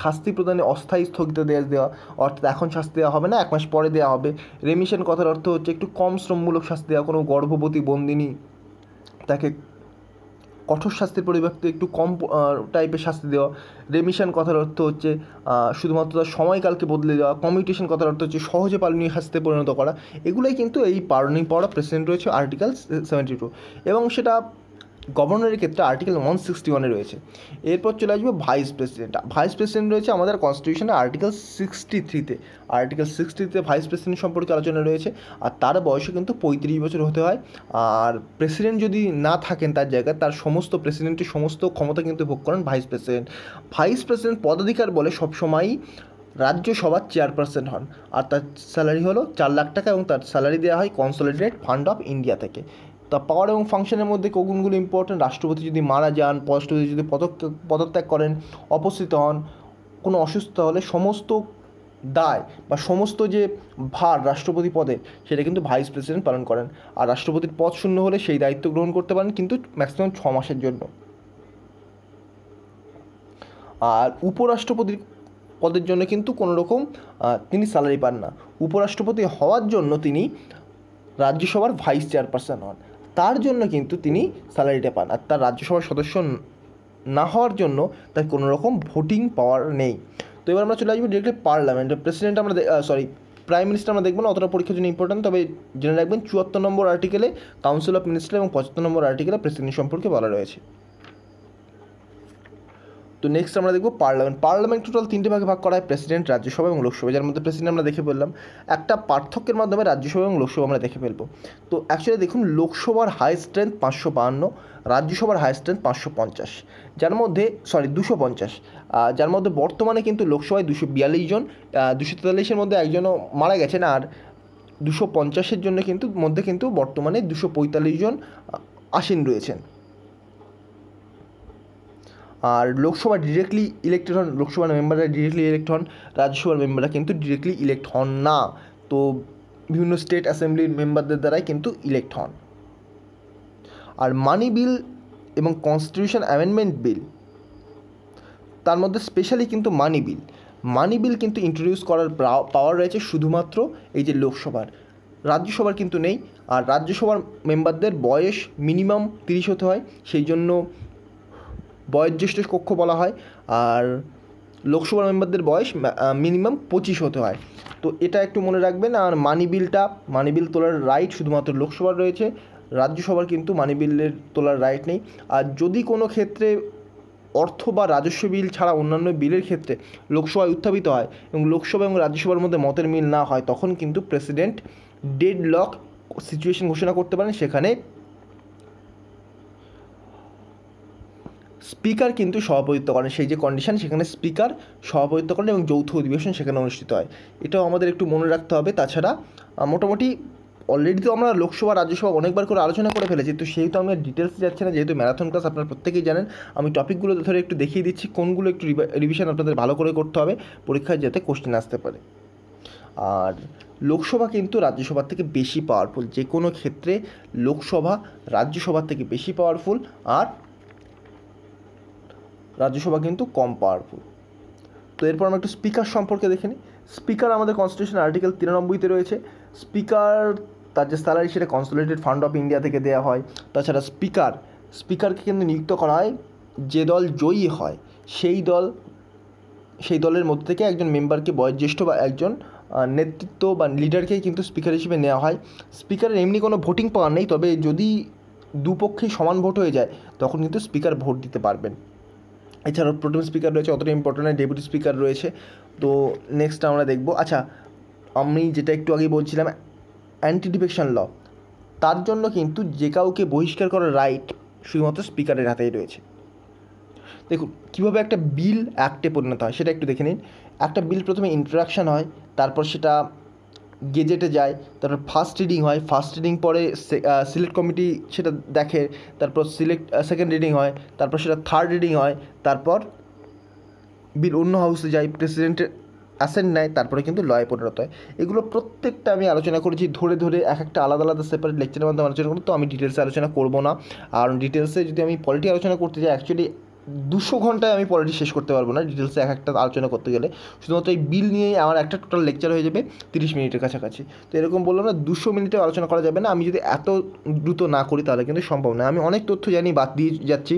শাস্তি প্রদানে অস্থায়ী স্থগিতাদেশ দেওয়া, অর্থাৎ এখন শাস্তি দেওয়া হবে না, এক মাস পরে দেওয়া হবে। রেমিশন কথার অর্থ হচ্ছে একটু কম শ্রমমূলক শাস্তি দেওয়া, কোনো গর্ভবতী বন্দিনী তাকে কঠোর শাস্তির পরিবর্তে একটু কম টাইপের শাস্তি দেওয়া। রেমিশন কথার অর্থ হচ্ছে শুধুমাত্র তার সময়কালকে বদলে দেওয়া। কমিউটেশন কথার অর্থ হচ্ছে সহজে পালনীয় শাস্তিতে পরিণত করা। এগুলোই কিন্তু এই পার্ডনিং পাওয়ার অফ প্রেসিডেন্ট রয়েছে আর্টিকেল সেভেন্টি টু, এবং সেটা গভর্নরের ক্ষেত্রে আর্টিকেল ওয়ান সিক্সটি ওয়ানে রয়েছে। এরপর চলে আসবে ভাইস প্রেসিডেন্ট। ভাইস প্রেসিডেন্ট রয়েছে আমাদের কনস্টিটিউশনের আর্টিকেল সিক্সটি থ্রিতে আর্টিকেল সিক্সটিতে ভাইস প্রেসিডেন্ট সম্পর্কে আলোচনা রয়েছে, আর তার বয়সে কিন্তু পঁয়ত্রিশ বছর হতে হয়। আর প্রেসিডেন্ট যদি না থাকেন তার জায়গায়, তার সমস্ত প্রেসিডেন্টের সমস্ত ক্ষমতা কিন্তু ভোগ করেন ভাইস প্রেসিডেন্ট। ভাইস প্রেসিডেন্ট পদাধিকার বলে সবসময়ই রাজ্যসভার চেয়ারপারসন হন, আর তার স্যালারি হলো চার লাখ টাকা এবং তার স্যালারি দেওয়া হয় কনসলিডেটেড ফান্ড অফ ইন্ডিয়া থেকে। তা পাওয়ার এবং ফাংশনের মধ্যে কোনগুলো ইম্পর্টেন্ট? রাষ্ট্রপতি যদি মারা যান, রাষ্ট্রপতি যদি পদত্যাগ করেন, অপস্থিত হন, কোনো অসুস্থ হলে সমস্ত দায় বা সমস্ত যে ভার রাষ্ট্রপতি পদে সেটা কিন্তু ভাইস প্রেসিডেন্ট পালন করেন। আর রাষ্ট্রপতির পদ শূন্য হলে সেই দায়িত্ব গ্রহণ করতে পারেন, কিন্তু ম্যাক্সিমাম ছ মাসের জন্য। আর উপরাষ্ট্রপতির পদের জন্য কিন্তু কোনো রকম তিনি স্যালারি পান না। উপরাষ্ট্রপতি হওয়ার জন্য তিনি রাজ্যসভার ভাইস চেয়ারপারসন হন, তার জন্য কিন্তু তিনি স্যালারিটা পান। আর তার রাজ্যসভার সদস্য না হওয়ার জন্য তার কোনো রকম ভোটিং পাওয়ার নেই। তো এবার আমরা চলে আসবো ডিরেক্টলি পার্লামেন্ট। প্রেসিডেন্ট আমরা সরি প্রাইম মিনিস্টার আমরা দেখব না, অতটা পরীক্ষার জন্য ইম্পর্টেন্ট, তবে জেনে রাখবেন চুয়াত্তর নম্বর আর্টিকেলে কাউন্সিল অফ মিনিস্টার এবং পঁচাত্তর নম্বর আর্টিকেলে প্রেসিডেন্ট সম্পর্কে বলা রয়েছে। তো নেক্সট আমরা দেখব পার্লামেন্ট। পার্লামেন্ট টোটাল তিনটে ভাগে ভাগ করা হয়, প্রেসিডেন্ট, রাজ্যসভা এবং লোকসভা, যার মধ্যে প্রেসিডেন্ট আমরা দেখে ফেললাম। একটা পার্থক্যের মাধ্যমে রাজ্যসভা এবং লোকসভা আমরা দেখে ফেলবো। তো অ্যাকচুয়ালি দেখুন, লোকসভার হাই স্ট্রেংথ পাঁচশো বাহান্ন, রাজ্যসভার হাই স্ট্রেংথ পাঁচশো পঞ্চাশ, যার মধ্যে সরি দুশো পঞ্চাশ, যার মধ্যে বর্তমানে কিন্তু লোকসভায় দুশো বিয়াল্লিশ জন, দুশো তেতাল্লিশের মধ্যে একজনও মারা গেছেন। আর দুশো পঞ্চাশের জন্য কিন্তু মধ্যে কিন্তু বর্তমানে দুশো পঁয়তাল্লিশ জন আসীন রয়েছেন। আর লোকসভা ডিরেক্টলি ইলেক্টেড হন, লোকসভার মেম্বাররা ডিরেক্টলি ইলেক্ট হন, রাজ্যসভার মেম্বাররা কিন্তু ডিরেক্টলি ইলেক্ট হন না। তো বিভিন্ন স্টেট অ্যাসেম্বলির মেম্বারদের দ্বারাই কিন্তু ইলেক্ট হন। আর মানি বিল এবং কনস্টিটিউশন অ্যামেন্ডমেন্ট বিল, তার মধ্যে স্পেশালি কিন্তু মানি বিল মানি বিল কিন্তু ইন্ট্রোডিউস করার পাওয়ার রয়েছে শুধুমাত্র এই যে লোকসভার, রাজ্যসভার কিন্তু নেই। আর রাজ্যসভার মেম্বারদের বয়স মিনিমাম তিরিশ হতে হয়, সেই জন্য বয়োজ্যেষ্ঠ কক্ষ বলা হয়। আর লোকসভার মেম্বারদের বয়স মিনিমাম পঁচিশ হতে হয়, তো এটা একটু মনে রাখবেন। আর মানি বিলটা মানি বিল তোলার রাইট শুধুমাত্র লোকসভার রয়েছে, রাজ্যসভার কিন্তু মানি বিলের তোলার রাইট নেই। আর যদি কোনো ক্ষেত্রে অর্থ বা রাজস্ব বিল ছাড়া অন্যান্য বিলের ক্ষেত্রে লোকসভায় উত্থাপিত হয় এবং লোকসভা এবং রাজ্যসভার মধ্যে মতের মিল না হয়, তখন কিন্তু প্রেসিডেন্ট ডেড লক সিচুয়েশন ঘোষণা করতে পারেন। সেখানে স্পিকার কিন্তু সভাপতিত্ব করেন, সেই যে কন্ডিশন সেখানে স্পিকার সভাপতিত্ব করেন এবং যৌথ অধিবেশন সেখানে অনুষ্ঠিত হয়, এটাও আমাদের একটু মনে রাখতে হবে। তাছাড়া মোটামুটি অলরেডি তো আমরা লোকসভা রাজ্যসভা অনেকবার করে আলোচনা করে ফেলেছি, তো সেই তো আমি ডিটেলসে যাচ্ছি না, যেহেতু ম্যারাথন ক্লাস আপনারা প্রত্যেকেই জানেন। আমি টপিকগুলো ধরে একটু দেখিয়ে দিচ্ছি কোনগুলো একটু রিভিশন আপনাদের ভালো করে করতে হবে পরীক্ষায়, যাতে কোশ্চেন আসতে পারে। আর লোকসভা কিন্তু রাজ্যসভার থেকে বেশি পাওয়ারফুল, যে কোনো ক্ষেত্রে লোকসভা রাজ্যসভার থেকে বেশি পাওয়ারফুল, আর রাজ্যসভা কিন্তু কম পাওয়ারফুল। তো এরপর আমরা একটু স্পিকার সম্পর্কে দেখে নিই। স্পিকার আমাদের কনস্টিটিউশন আর্টিকেল তিরানব্বইতে রয়েছে। স্পিকার তার যে স্যালারি সেটা কনসোলিডেটেড ফান্ড অফ ইন্ডিয়া থেকে দেওয়া হয়। তাছাড়া স্পিকার স্পিকারকে কিন্তু নিযুক্ত করা হয়, যে দল জয়ী হয় সেই দল সেই দলের মধ্যে থেকে একজন মেম্বারকে, বয়োজ্যেষ্ঠ বা একজন নেতৃত্ব বা লিডারকেই কিন্তু স্পিকার হিসেবে নেওয়া হয়। স্পিকারের এমনি কোনো ভোটিং পাওয়ার নেই, তবে যদি দুপক্ষেই সমান ভোট হয়ে যায় তখন কিন্তু স্পিকার ভোট দিতে পারবেন। এছাড়াও প্রোটেম স্পিকার রয়েছে, অতটা ইম্পর্টেন্ট নয়, ডেপুটি স্পিকার রয়েছে। তো নেক্সট আমরা দেখব, আচ্ছা আমি যেটা একটু আগে বলছিলাম অ্যান্টি ডিফেকশন ল, তার জন্য কিন্তু যে কাউকে বহিষ্কার করার রাইট শুধুমাত্র স্পিকারের হাতেই রয়েছে। দেখুন কীভাবে একটা বিল অ্যাক্টে পরিণত হয় সেটা একটু দেখে নিন। একটা বিল প্রথমে ইন্ট্রোডাকশন হয়, তারপর সেটা গেজেটে যায়, তারপর ফার্স্ট রিডিং হয়, ফার্স্ট রিডিং পরে সিলেক্ট কমিটি সেটা দেখে, তারপর সিলেক্ট সেকেন্ড রিডিং হয়, তারপর সেটা থার্ড রিডিং হয়, তারপর বিল অন্য হাউসে যায়, প্রেসিডেন্ট আসেন নাই, তারপরে কিন্তু লয়ে পরিণত হয়। এগুলো প্রত্যেকটা আমি আলোচনা করেছি ধরে ধরে, এক একটা আলাদা আলাদা সেপারেট লেকচারের মাধ্যমে আলোচনা করব, তো আমি ডিটেলসে আলোচনা করব না। আর ডিটেলসে যদি আমি পলিটি আলোচনা করতে যাই, অ্যাকচুয়ালি দুশো ঘন্টায় আমি পলিটি শেষ করতে পারবো না ডিটেলসে এক একটা আলোচনা করতে গেলে। শুধুমাত্র এই বিল নিয়ে আমার একটা টোটাল লেকচার হয়ে যাবে তিরিশ মিনিটের কাছাকাছি। তো এরকম বললাম না, দুশো মিনিটে আলোচনা করা যাবে না, আমি যদি এত দ্রুত না করি তাহলে কিন্তু সম্ভব না। আমি অনেক তথ্য জানি বাদ দিয়ে যাচ্ছি,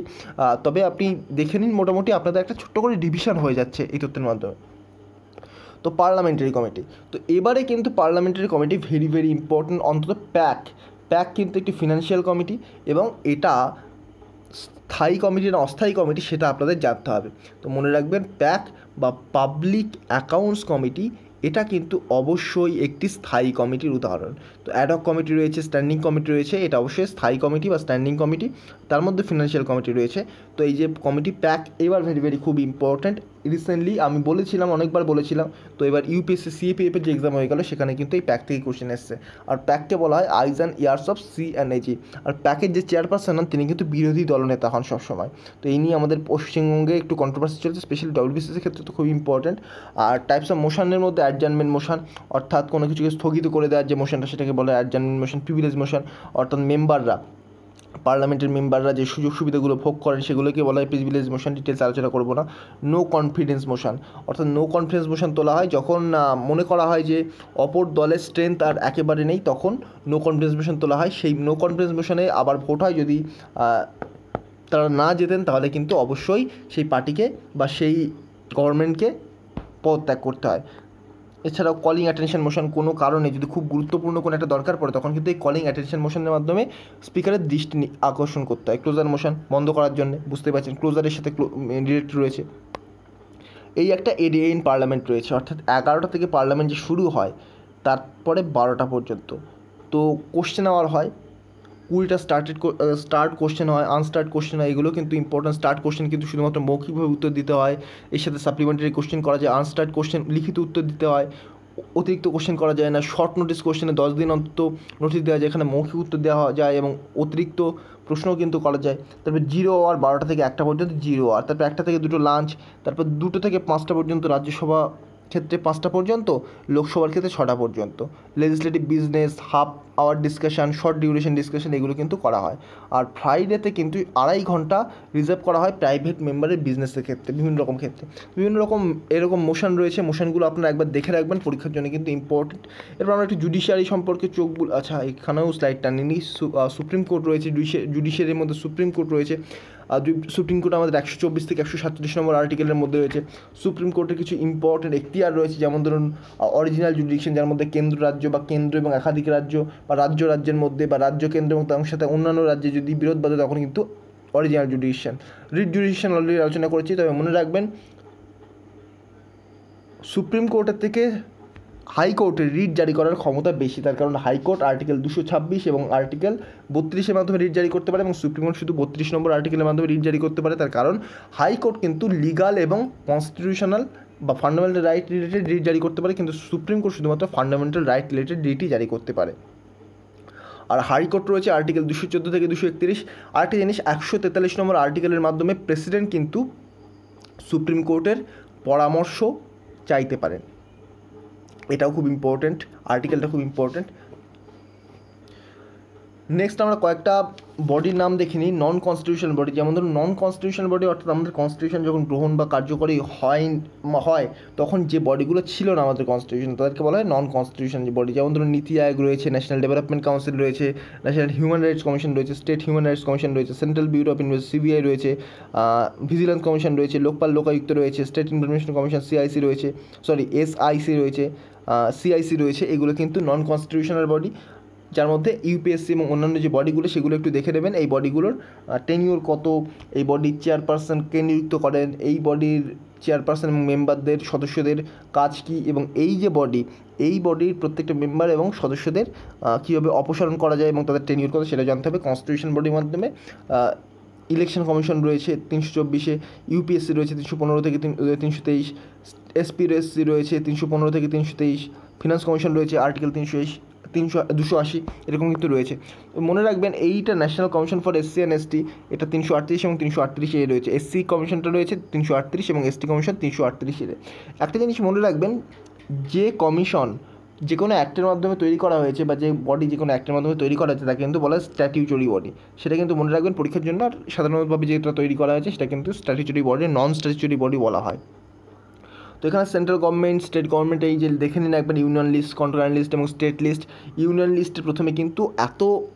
তবে আপনি দেখে নিন, মোটামুটি আপনাদের একটা ছোট্ট করে ডিভিশন হয়ে যাচ্ছে এই তথ্যের মাধ্যমে। তো পার্লামেন্টারি কমিটি, তো এবারে কিন্তু parliamentary committee very very important. অন্তত প্যাক প্যাক কিন্তু একটি ফিনান্সিয়াল কমিটি, এবং এটা স্থায়ী কমিটি না অস্থায়ী কমিটি সেটা আপনাদের জানতে হবে। তো মনে রাখবেন, প্যাক বা পাবলিক অ্যাকাউন্টস কমিটি এটা কিন্তু অবশ্যই একটি স্থায়ী কমিটির উদাহরণ। তো অ্যাডহক কমিটি রয়েছে, স্ট্যান্ডিং কমিটি রয়েছে, এটা অবশ্যই স্থায়ী কমিটি বা স্ট্যান্ডিং কমিটি, তার মধ্যে ফিনান্সিয়াল কমিটি রয়েছে। তো এই যে কমিটি প্যাক, এবার ভেরি ভেরি খুব ইম্পর্ট্যান্ট। রিসেন্টলি আমি বলেছিলাম, অনেকবার বলেছিলাম, তো এবার ইউপিএসসি সিএপিএফের যে এক্সাম হয়ে গেল সেখানে কিন্তু এই প্যাক থেকে কোশ্চেন এসছে। আর প্যাককে বলা হয় eyes and ears of C and AG. আর প্যাকের যে চেয়ারপারসন হন তিনি কিন্তু বিরোধী দলনেতা হন সবসময়। তো এই নিয়ে আমাদের পশ্চিমবঙ্গে একটু কন্ট্রোভার্সি চলছে, স্পেশালি ডব্লিউবিসিএসের ক্ষেত্রে তো খুব ইম্পর্ট্যান্ট। আর টাইপস অফ মোশনের মধ্যে অ্যাডজার্নমেন্ট মোশন, অর্থাৎ কোনো কিছুকে স্থগিত করে দেওয়ার যে মোশনটা সেটাকে বলে অ্যাডজার্নমেন্ট মোশন। প্রিভিলেজ মোশন, অর্থাৎ মেম্বাররা পার্লামেন্টের মেম্বাররা যে সুযোগ সুবিধাগুলো ভোগ করেন সেগুলোকে বলা হয় প্রিভিলেজ মোশন। ডিটেলস আলোচনা করবো না। নো কনফিডেন্স মোশন, অর্থাৎ নো কনফিডেন্স মোশন তোলা হয় যখন মনে করা হয় যে অপর দলের স্ট্রেংথ আর একেবারে নেই, তখন নো কনফিডেন্স মোশন তোলা হয়। সেই নো কনফিডেন্স মোশনে আবার ভোট হয়, যদি তারা না জেতেন তাহলে কিন্তু অবশ্যই সেই পার্টিকে বা সেই গভর্নমেন্টকে পদত্যাগ করতে হয়। এছাড়াও কলিং অ্যাটেনশন মোশন, কোনো কারণে যদি খুব গুরুত্বপূর্ণ কোনো একটা দরকার পড়ে তখন কিন্তু এই কলিং অ্যাটেনশন মোশনের মাধ্যমে স্পিকারের দৃষ্টি আকর্ষণ করতে হয়। ক্লোজার মোশন, বন্ধ করার জন্য, বুঝতে পারছেন ক্লোজারের সাথে রিলেটেড রয়েছে। এই একটা এরিয়া ইন পার্লামেন্ট রয়েছে, অর্থাৎ এগারোটা থেকে পার্লামেন্ট যে শুরু হয় তারপরে বারোটা পর্যন্ত তো কোশ্চেন আওয়ার হয়, কুড়িটা স্টার্টেড স্টার্ট কোশ্চেন হয়, আনস্টার্ট কোশ্চেন হয়, এগুলো কিন্তু ইম্পর্ট্যান্ট। স্টার্ট কোশ্চেন কিন্তু শুধুমাত্র মৌখিকভাবে উত্তর দিতে হয়, এর সাথে সাপ্লিমেন্টারি কোশ্চেন করা যায়, আনস্টার্ট কোশ্চেন লিখিত উত্তর দিতে হয়, অতিরিক্ত কোশ্চেন করা যায় না। শর্ট নোটিস কোশ্চেনে দশ দিন অন্তত নোটিস দেওয়া যায়, এখানে মৌখিক উত্তর দেওয়া যায় এবং অতিরিক্ত প্রশ্নও কিন্তু করা যায়। তারপর জিরো আওয়ার, বারোটা থেকে একটা পর্যন্ত জিরো আওয়ার, তারপর একটা থেকে দুটো লাঞ্চ, তারপর দুটো থেকে পাঁচটা পর্যন্ত রাজ্যসভা ক্ষেত্রে পাঁচটা পর্যন্ত, লোকসভার ক্ষেত্রে ছটা পর্যন্ত। Legislative business, half hour discussion, short duration discussion, এগুলো কিন্তু করা হয়। আর ফ্রাইডেতে কিন্তু আড়াই ঘন্টা রিজার্ভ করা হয় প্রাইভেট মেম্বারের বিজনেসের ক্ষেত্রে, বিভিন্ন রকম ক্ষেত্রে বিভিন্ন রকম এরকম মোশন রয়েছে। মোশনগুলো আপনারা একবার দেখে রাখবেন, পরীক্ষার জন্য কিন্তু ইম্পর্টেন্ট। এরপর আমরা একটু জুডিশিয়ারি সম্পর্কে চোখ বুল আচ্ছা এখানেও স্লাইডটা নিই। সুপ্রিম কোর্ট রয়েছে, জুডিশিয়ারির মধ্যে সুপ্রিম কোর্ট রয়েছে। আর সুপ্রিম কোর্ট আমাদের একশো চব্বিশ থেকে একশো সাতচল্লিশ নম্বর আর্টিকেলের মধ্যে রয়েছে। সুপ্রিম কোর্টের কিছু ইম্পর্টেন্ট এখতিয়ার রয়েছে, যেমন ধরুন অরিজিনাল জুডিকশন, যার মধ্যে কেন্দ্র রাজ্য বা কেন্দ্র এবং একাধিক রাজ্য বা রাজ্য রাজ্যের মধ্যে বা রাজ্য কেন্দ্র এবং তার সাথে অন্যান্য রাজ্যে যদি বিরোধ বাধে তখন কিন্তু original jurisdiction. Writ jurisdiction already আলোচনা করেছি, তবে মনে রাখবেন সুপ্রিম কোর্টের থেকে হাইকোর্টের রিট জারি করার ক্ষমতা বেশি, তার কারণ হাইকোর্ট আর্টিকেল দুশো ছাব্বিশ এবং আর্টিকেল বত্রিশের মাধ্যমে রিট জারি করতে পারে, এবং সুপ্রিম কোর্ট শুধু বত্রিশ নম্বর আর্টিকেলের মাধ্যমে রিট জারি করতে পারে। তার কারণ হাইকোর্ট কিন্তু লিগাল এবং কনস্টিটিউশনাল বা ফান্ডামেন্টাল রাইট রিলেটেড রিট জারি করতে পারে, কিন্তু সুপ্রিম কোর্ট শুধুমাত্র ফান্ডামেন্টাল রাইট রিলেটেড রিটই জারি করতে পারে। আর হাইকোর্ট রয়েছে আর্টিকেল দুশো চোদ্দো থেকে দুশো একত্রিশ। আরেকটি জিনিস, একশো তেতাল্লিশ নম্বর আর্টিকেলের মাধ্যমে প্রেসিডেন্ট কিন্তু সুপ্রিম কোর্টের পরামর্শ চাইতে পারেন, এটাও খুব ইম্পর্ট্যান্ট, আর্টিকেলটা খুব ইম্পর্ট্যান্ট। নেক্সট আমরা কয়েকটা বডির নাম দেখে নিই। নন কনস্টিটিউশন বডি, যেমন ধরুন নন কনস্টিটিউশন বডি, অর্থাৎ আমাদের কনস্টিটিউশন যখন গ্রহণ বা কার্যকরী হয় হয় তখন যে বডিগুলো ছিল না আমাদের কনস্টিটিউশন তাদেরকে বলা হয় নন কনস্টিটিউশন বডি। যেমন ধরুন নীতি আয়োগ রয়েছে, ন্যাশনাল ডেভেলপমেন্ট কাউন্সিল রয়েছে, ন্যাশনাল হিউম্যান রাইটস কমিশন রয়েছে, স্টেট হিউম্যান রাইটস কমিশন রয়েছে, central bureau of investigation CBI রয়েছে, ভিজিলেন্স কমিশন রয়েছে, লোকপাল লোকায়ুক্ত রয়েছে, স্টেট ইনফরমেশন কমিশন সিআইসি রয়েছে, সরি এসআইসি রয়েছে, সিআইসি রয়েছে। এগুলো কিন্তু নন কনস্টিটিউশনাল বডি, যার মধ্যে ইউপিএসসি এবং অন্যান্য যে বডিগুলো সেগুলো একটু দেখে নেবেন। এই বডিগুলোর টেনিওর কত, এই বডির চেয়ারপারসন কে নিযুক্ত করেন, এই বডির চেয়ারপারসন এবং মেম্বারদের সদস্যদের কাজ কী, এবং এই যে বডি এই বডির প্রত্যেকটা মেম্বার এবং সদস্যদের কীভাবে অপসারণ করা যায় এবং তাদের টেনিওর কত সেটা জানতে হবে কনস্টিটিউশন বডির মাধ্যমে। ইলেকশন কমিশন রয়েছে তিনশো চব্বিশে, ইউপিএসসি রয়েছে তিনশো পনেরো থেকে তিনশো তেইশ, এসপিএসসি রয়েছে তিনশো পনেরো থেকে তিনশো তেইশ, ফিনান্স কমিশন রয়েছে আর্টিকেল তিনশো तीनशो दुशो आशी एरकम किन्तु रयेछे। मने राखबेन एइटा national commission for SC and ST एटा तीनशो आठत्रिश एबं तीनशो आठत्रिश ए रयेछे। एससी कमिशनटा रयेछे तीनशो आठत्रिश एबं एसटी कमिशन तीनशो आठत्रिश ए। एकटा जिनिस मने राखबेन जे कमिशन जे कोनो एक्टर माध्यमे तैरि करा हयेछे बा जे बडी जे कोनो एक्टर माध्यमे तैरि करा हयेछे ताके किन्तु बोला स्टैट्यूटरी बडी। सेटा किन्तु मने राखबेन परीक्षार जोन्नो साधारणतभावे जेटा तैरि करा हयेछे सेटा किन्तु statutory body non statutory body बला हय। तो एखाने सेंट्रल गवर्नमेंट स्टेट गवर्नमेंट ये देखे नीन एक यूनियन लिस्ट कन्ट्रोल लिस्ट और स्टेट लिस्ट। यूनियन लिस्ट प्रथम क्यों एत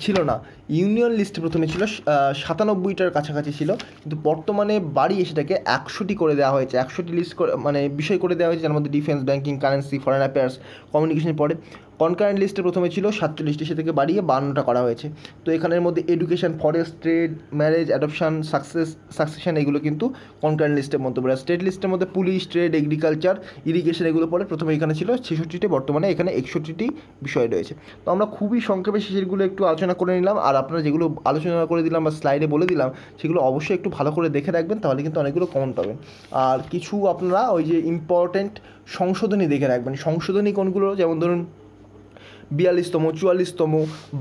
छिलो ना, यूनियन लिस्ट प्रथम छिलो सत्तानब्बईटार काछाकाछि छिलो किन्तु बर्तमाने बाड़िये सेटाके एकशोटी करे देवा हयेछे। एकशोटी लिस्ट माने विषय करे देवा हयेछे जार मध्ये defence banking currency foreign affairs communication पड़े। कनकारेंट लिस्टे प्रथम छिलो सैंतालीसटी सेटाके बाड़िये बावन्नटा करा हयेछे। तो एखानेर मध्ये education forest trade marriage adoption success succession एगुलो किन्तु कनकारेंट लिस्टेर मध्ये पड़े। स्टेट लिस्टेर मध्ये पुलिस ट्रेड एग्रिकालचार इरिगेशन एगुलो पड़े। प्रथम एखाने छिलो छियासठीटी बर्तमाने एखाने एकषट्टीटी विषय रयेछे। तो आमरा खूबई संक्षेपे सेगुलो एकटु आलोचना करे निलाम। और आपनारा जेगुलो आलोचना करे दिलाम बा स्लाइडे बोले दिलाम सेगुलो अवश्य एकटु भालो करे देखे राखबेन ताहले किन्तु अनेकगुलो कमेंट पाबेन। और किछु आपनारा ओई जे इम्पोर्टेंट संशोधनी देखे राखबेन। संशोधनी कोनगुलो जेमन धरुन बयाल्लिसतम चुवाल्लिसतम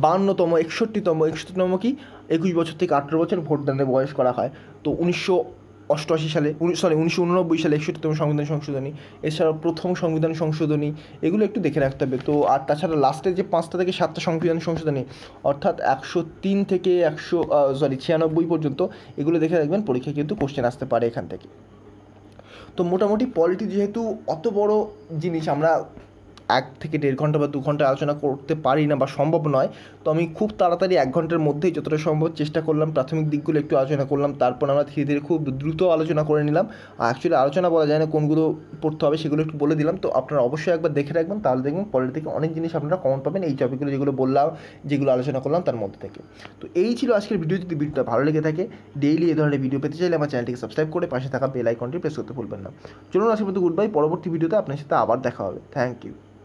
बावन्नतम एकषट्टीतम एकषट्टीतम कि एकुश बछर थेके अठारो बछर भोटदान बयस करा हय। तो उन्नीसशो अष्टी साले सरि उन्नीसशो उननब्बई साले एकषट्टीतम संविधान संशोधनी एछाड़ा प्रथम संविधान संशोधनी एगुलो एकटु देखे राखते हबे। तो आर ताछाड़ा लास्टे जे पाँचटा थेके सातटा संविधान संशोधनी अर्थात एकशो तीन थेके एकशो सरि छियानब्बई पर्यन्त एगुलो देखे राखबेन। परीक्षाय किन्तु कोश्चेन आसते पारे एखान थेके। तो मोटामुटी पलिटी जेहेतु अत बड़ जिनिस आमरा एक थेके देड़ घंटा दो घंटा आलोचना करते पारी ना बा सम्भव नय। तो आमी खूब ताड़ाताड़ी एक घंटार मध्येई जतटा सम्भव चेष्टा करलाम प्राथमिक दिकगुलो एकटु आलोचना करलाम। तारपर आमरा धीरे धीरे खूब द्रुत आलोचना करे निलाम। एक्चुअली आलोचना बला जाय ना कोनगुलो पढ़ते होबे सेगुलो एकटु बोले दिलाम। तो आपनारा अवश्यई एकबार देखे राखबेन ताहले देखबेन परेर थेके अनेक जिनिस आपनारा कमेंट पाबेन एई टपिकगुलो जेगुलो बोललाम जेगुलो आलोचना करलाम तार मध्य थेके। तो एई छिलो आजकेर भिडियो। जोदि भिडियोटा भालो लेगे थाके डेइलि एई धरनेर भिडियो पेते चाइले आमार चैनेलटिके साबस्क्राइब करे पाशे थाका बेल आइकनटी प्रेस करते भुलबेन ना। चलुन आज पर्यन्त गुड बाय। परबर्ती भिडियोते आपनादेर साथे आबार देखा होबे। Thank you.